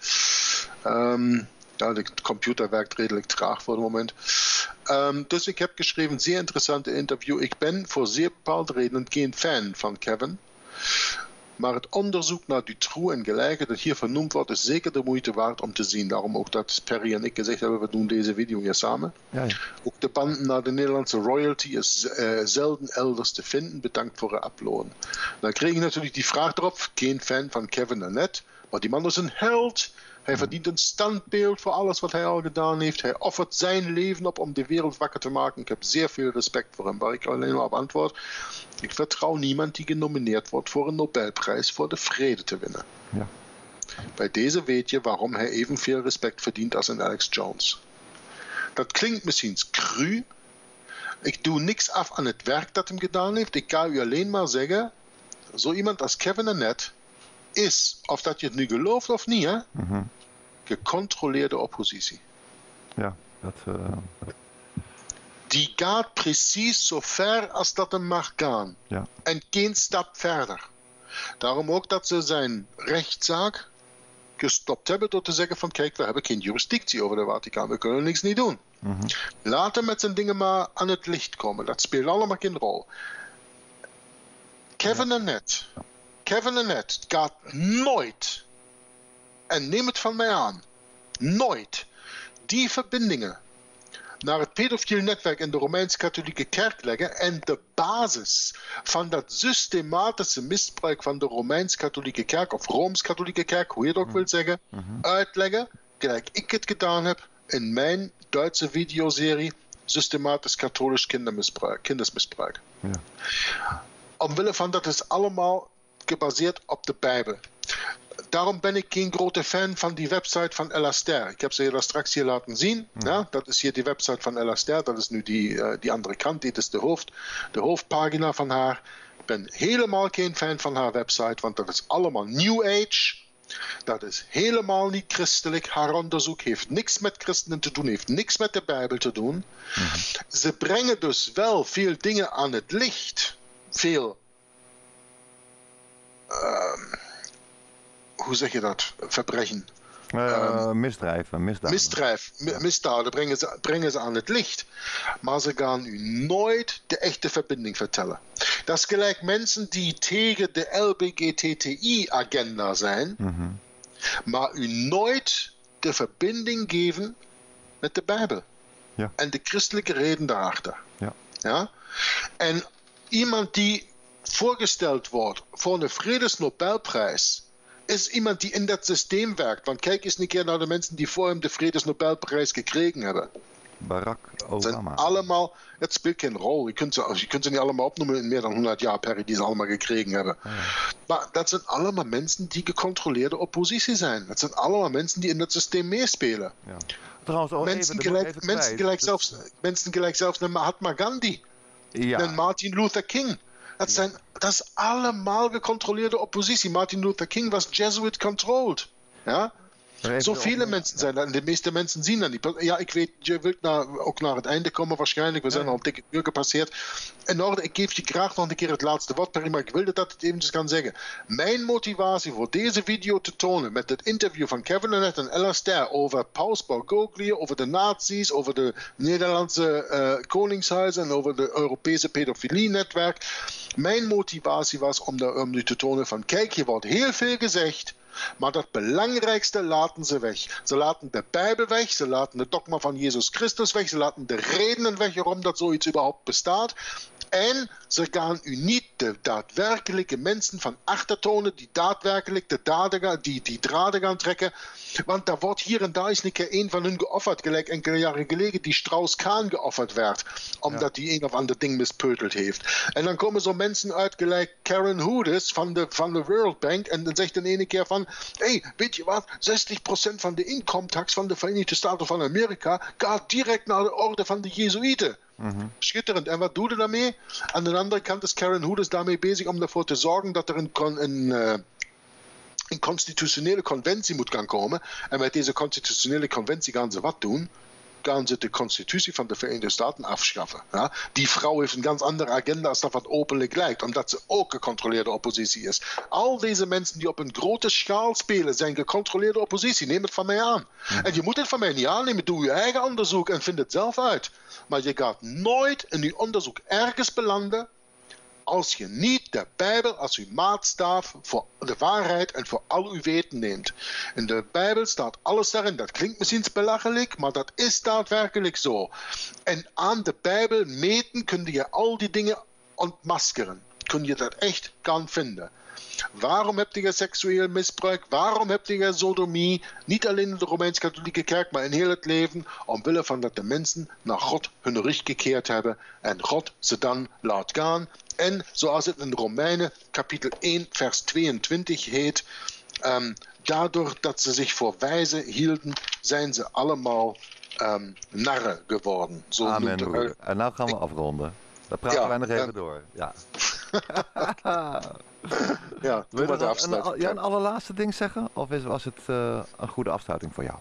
Um, ja, de computer werkt redelijk traag voor het moment. Um, dus ik heb geschreven, zeer interessante interview. Ik ben voor zeer bepaalde redenen geen fan van Kevin. Maar het onderzoek naar Dutroux en gelijke dat hier vernoemd wordt, is zeker de moeite waard om te zien. Daarom ook dat Perry en ik gezegd hebben, we doen deze video hier samen. Ja, ja. Ook de banden naar de Nederlandse royalty is uh, zelden elders te vinden. Bedankt voor het uploaden. Dan kreeg ik natuurlijk die vraag erop, geen fan van Kevin Annett, maar die man is een held. Hij verdient een standbeeld voor alles wat hij al gedaan heeft. Hij offert zijn leven op om de wereld wakker te maken. Ik heb zeer veel respect voor hem, waar ik alleen maar op antwoord. Ik vertrouw niemand die genomineerd wordt voor een Nobelprijs voor de vrede te winnen. Ja. Bij deze weet je waarom hij evenveel respect verdient als een Alex Jones. Dat klinkt misschien cru. Ik doe niks af aan het werk dat hem gedaan heeft. Ik kan u alleen maar zeggen, zo iemand als Kevin Annett is, of dat je het nu gelooft of niet, hè? Mm-hmm. Gecontroleerde oppositie. Ja, dat... Uh... Die gaat precies zo ver als dat hem mag gaan. Ja. En geen stap verder. Daarom ook dat ze zijn rechtszaak gestopt hebben door te zeggen van, kijk, we hebben geen jurisdictie over de Vaticaan. We kunnen niks niet doen. Mm-hmm. Laat hem met zijn dingen maar aan het licht komen. Dat speelt allemaal geen rol. Kevin ja. Annett... Kevin Annett gaat nooit, en neem het van mij aan, nooit die verbindingen naar het pedofiel netwerk in de Romeins-Katholieke Kerk leggen en de basis van dat systematische misbruik van de Romeins-Katholieke Kerk of Rooms-Katholieke Kerk, hoe je het ook wil zeggen, mm-hmm. uitleggen, gelijk ik het gedaan heb in mijn Duitse videoserie Systematisch Katholisch Kindermisbruik, Kindesmisbruik. Ja. Omwille van dat is allemaal gebaseerd op de Bijbel. Daarom ben ik geen grote fan van die website van Ella Ster. Ik heb ze hier straks hier laten zien. Ja. Ja, dat is hier die website van Ella Ster. Dat is nu die, uh, die andere kant. Dit is de, hoofd, de hoofdpagina van haar. Ik ben helemaal geen fan van haar website, want dat is allemaal New Age. Dat is helemaal niet christelijk. Haar onderzoek heeft niks met christenen te doen, heeft niks met de Bijbel te doen. Ja. Ze brengen dus wel veel dingen aan het licht. Veel Uh, hoe zeg je dat? Verbrechen. Uh, um, misdrijven. Misdaden. Misdrijf, mi- misdaden brengen ze, brengen ze aan het licht. Maar ze gaan u nooit de echte verbinding vertellen. Dat is gelijk mensen die tegen de L B G T I agenda zijn, mm-hmm. maar u nooit de verbinding geven met de Bijbel. Ja. En de christelijke reden daarachter. Ja. Ja? En iemand die voorgesteld wordt voor een Vredesnobelprijs, is iemand die in dat systeem werkt. Want kijk eens een keer naar de mensen die voor hem de Vredesnobelprijs gekregen hebben. Barack Obama. Sind allemaal, het speelt geen rol. Je kunt, ze, je kunt ze niet allemaal opnoemen in meer dan honderd jaar per die ze allemaal gekregen hebben. Ja. Maar dat zijn allemaal mensen die gecontroleerde oppositie zijn. Dat zijn allemaal mensen die in dat systeem meespelen. Ja. Trouwens, oh, mensen, even, gelijk, even mensen, gelijk zelfs, mensen gelijk zelfs naar Mahatma Gandhi. Ja. En Martin Luther King. Dat, zijn, dat is allemaal gecontroleerde oppositie. Martin Luther King was Jesuit-controlled. Ja? Zo viele mensen zijn dat. En de meeste mensen zien dat niet. Ja, ik weet, je wilt naar, ook naar het einde komen waarschijnlijk. We zijn ja. al een dikke uur gepasseerd. In orde, ik geef je graag nog een keer het laatste woord, Perry, maar ik wilde dat het eventjes kan zeggen. Mijn motivatie voor deze video te tonen met het interview van Kevin Annett en Ella Ster over Paus Bergoglio, over de nazi's, over de Nederlandse uh, koningshuizen en over de Europese pedofilie-netwerk. Mijn motivatie was om, de, om nu te tonen van, kijk, hier wordt heel veel gezegd, maar dat belangrijkste laten ze weg. Ze laten de Bijbel weg, ze laten het dogma van Jezus Christus weg, ze laten de redenen weg waarom dat zoiets überhaupt bestaat. En ze gaan u niet de daadwerkelijke mensen van achter tonen, die daadwerkelijk de daden, die, die draden gaan trekken. Want daar wordt hier en daar eens een keer een van hun geofferd, gelijk enkele jaren geleden die Strauss-Kahn geofferd werd, omdat ja. die een of ander ding mispeuteld heeft. En dan komen zo mensen uit, gelijk Karen Hoodis van de, van de World Bank, en dan zegt in ene keer van, hé, hey, weet je wat, zestig procent van de inkomentax van de Verenigde Staten van Amerika gaat direct naar de orde van de Jezuïeten. Mm-hmm. Schitterend. En wat doe je daarmee? Aan de andere kant is Karen Hoodis daarmee bezig om ervoor te zorgen dat er een, een, een constitutionele conventie moet gaan komen. En met deze constitutionele conventie gaan ze wat doen? Gaan ze de constitutie van de Verenigde Staten afschaffen. Ja? Die vrouw heeft een ganz andere agenda als dat wat openlijk lijkt, omdat ze ook gecontroleerde oppositie is. Al deze mensen die op een grote schaal spelen, zijn gecontroleerde oppositie. Neem het van mij aan. Mm-hmm. En je moet het van mij niet aannemen. Doe je eigen onderzoek en vind het zelf uit. Maar je gaat nooit in je onderzoek ergens belanden als je niet de Bijbel als uw maatstaf voor de waarheid en voor al uw weten neemt. In de Bijbel staat alles daarin. Dat klinkt misschien belachelijk, maar dat is daadwerkelijk zo. En aan de Bijbel meten kun je al die dingen ontmaskeren. Kun je dat echt kan vinden. Waarom heb je seksueel misbruik? Waarom heb je sodomie? Niet alleen in de Romeins-Katholieke Kerk, maar in heel het leven. Omwille van dat de mensen naar God hun rug gekeerd hebben. En God ze dan laat gaan. En zoals het in Romeinen kapitel één vers tweeëntwintig heet. Um, daardoor dat ze zich voor wijze hielden, zijn ze allemaal um, narren geworden. Zo Amen. De... En nou gaan we afronden. Daar praten ja, wij nog even en... door. Ja. Ja, wil je nog een, een, ja, een allerlaatste ding zeggen? Of is, was het uh, een goede afsluiting voor jou?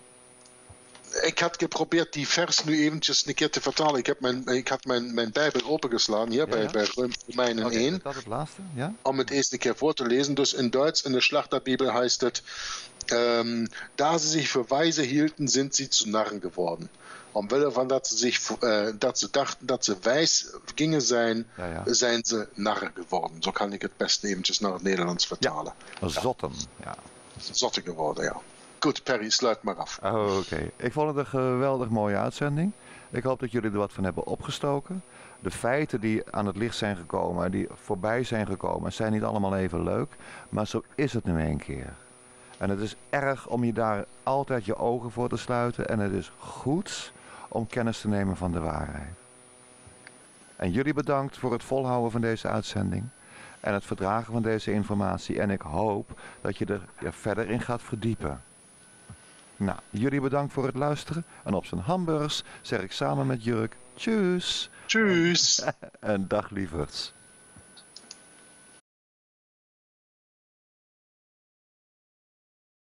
Ik had geprobeerd die vers nu eventjes een keer te vertalen. Ik, heb mijn, ik had mijn, mijn Bijbel opengeslagen hier ja, bij, ja. bij Romeinen okay, één. Dat het laatste? Ja? Om het eerst een keer voor te lezen. Dus in Duits, in de Schlachterbibel heißt het... Ähm, da ze zich voor wijze hielten, sind sie zu Narren geworden. Omwille van dat ze, zich, uh, dat ze dachten dat ze wijs gingen zijn, ja, ja. zijn ze narren geworden. Zo kan ik het best eventjes naar het Nederlands vertalen. Ja. Zotten. Ja. Zotten geworden, ja. Goed, Perry, sluit maar af. Oh, Oké, okay. Ik vond het een geweldig mooie uitzending. Ik hoop dat jullie er wat van hebben opgestoken. De feiten die aan het licht zijn gekomen, die voorbij zijn gekomen, zijn niet allemaal even leuk. Maar zo is het nu een keer. En het is erg om je daar altijd je ogen voor te sluiten. En het is goed om kennis te nemen van de waarheid. En jullie bedankt voor het volhouden van deze uitzending. En het verdragen van deze informatie. En ik hoop dat je er je verder in gaat verdiepen. Nou, jullie bedankt voor het luisteren. En op zijn hamburgers zeg ik samen met Jörg, tjus. Tjus. En dag lieverds.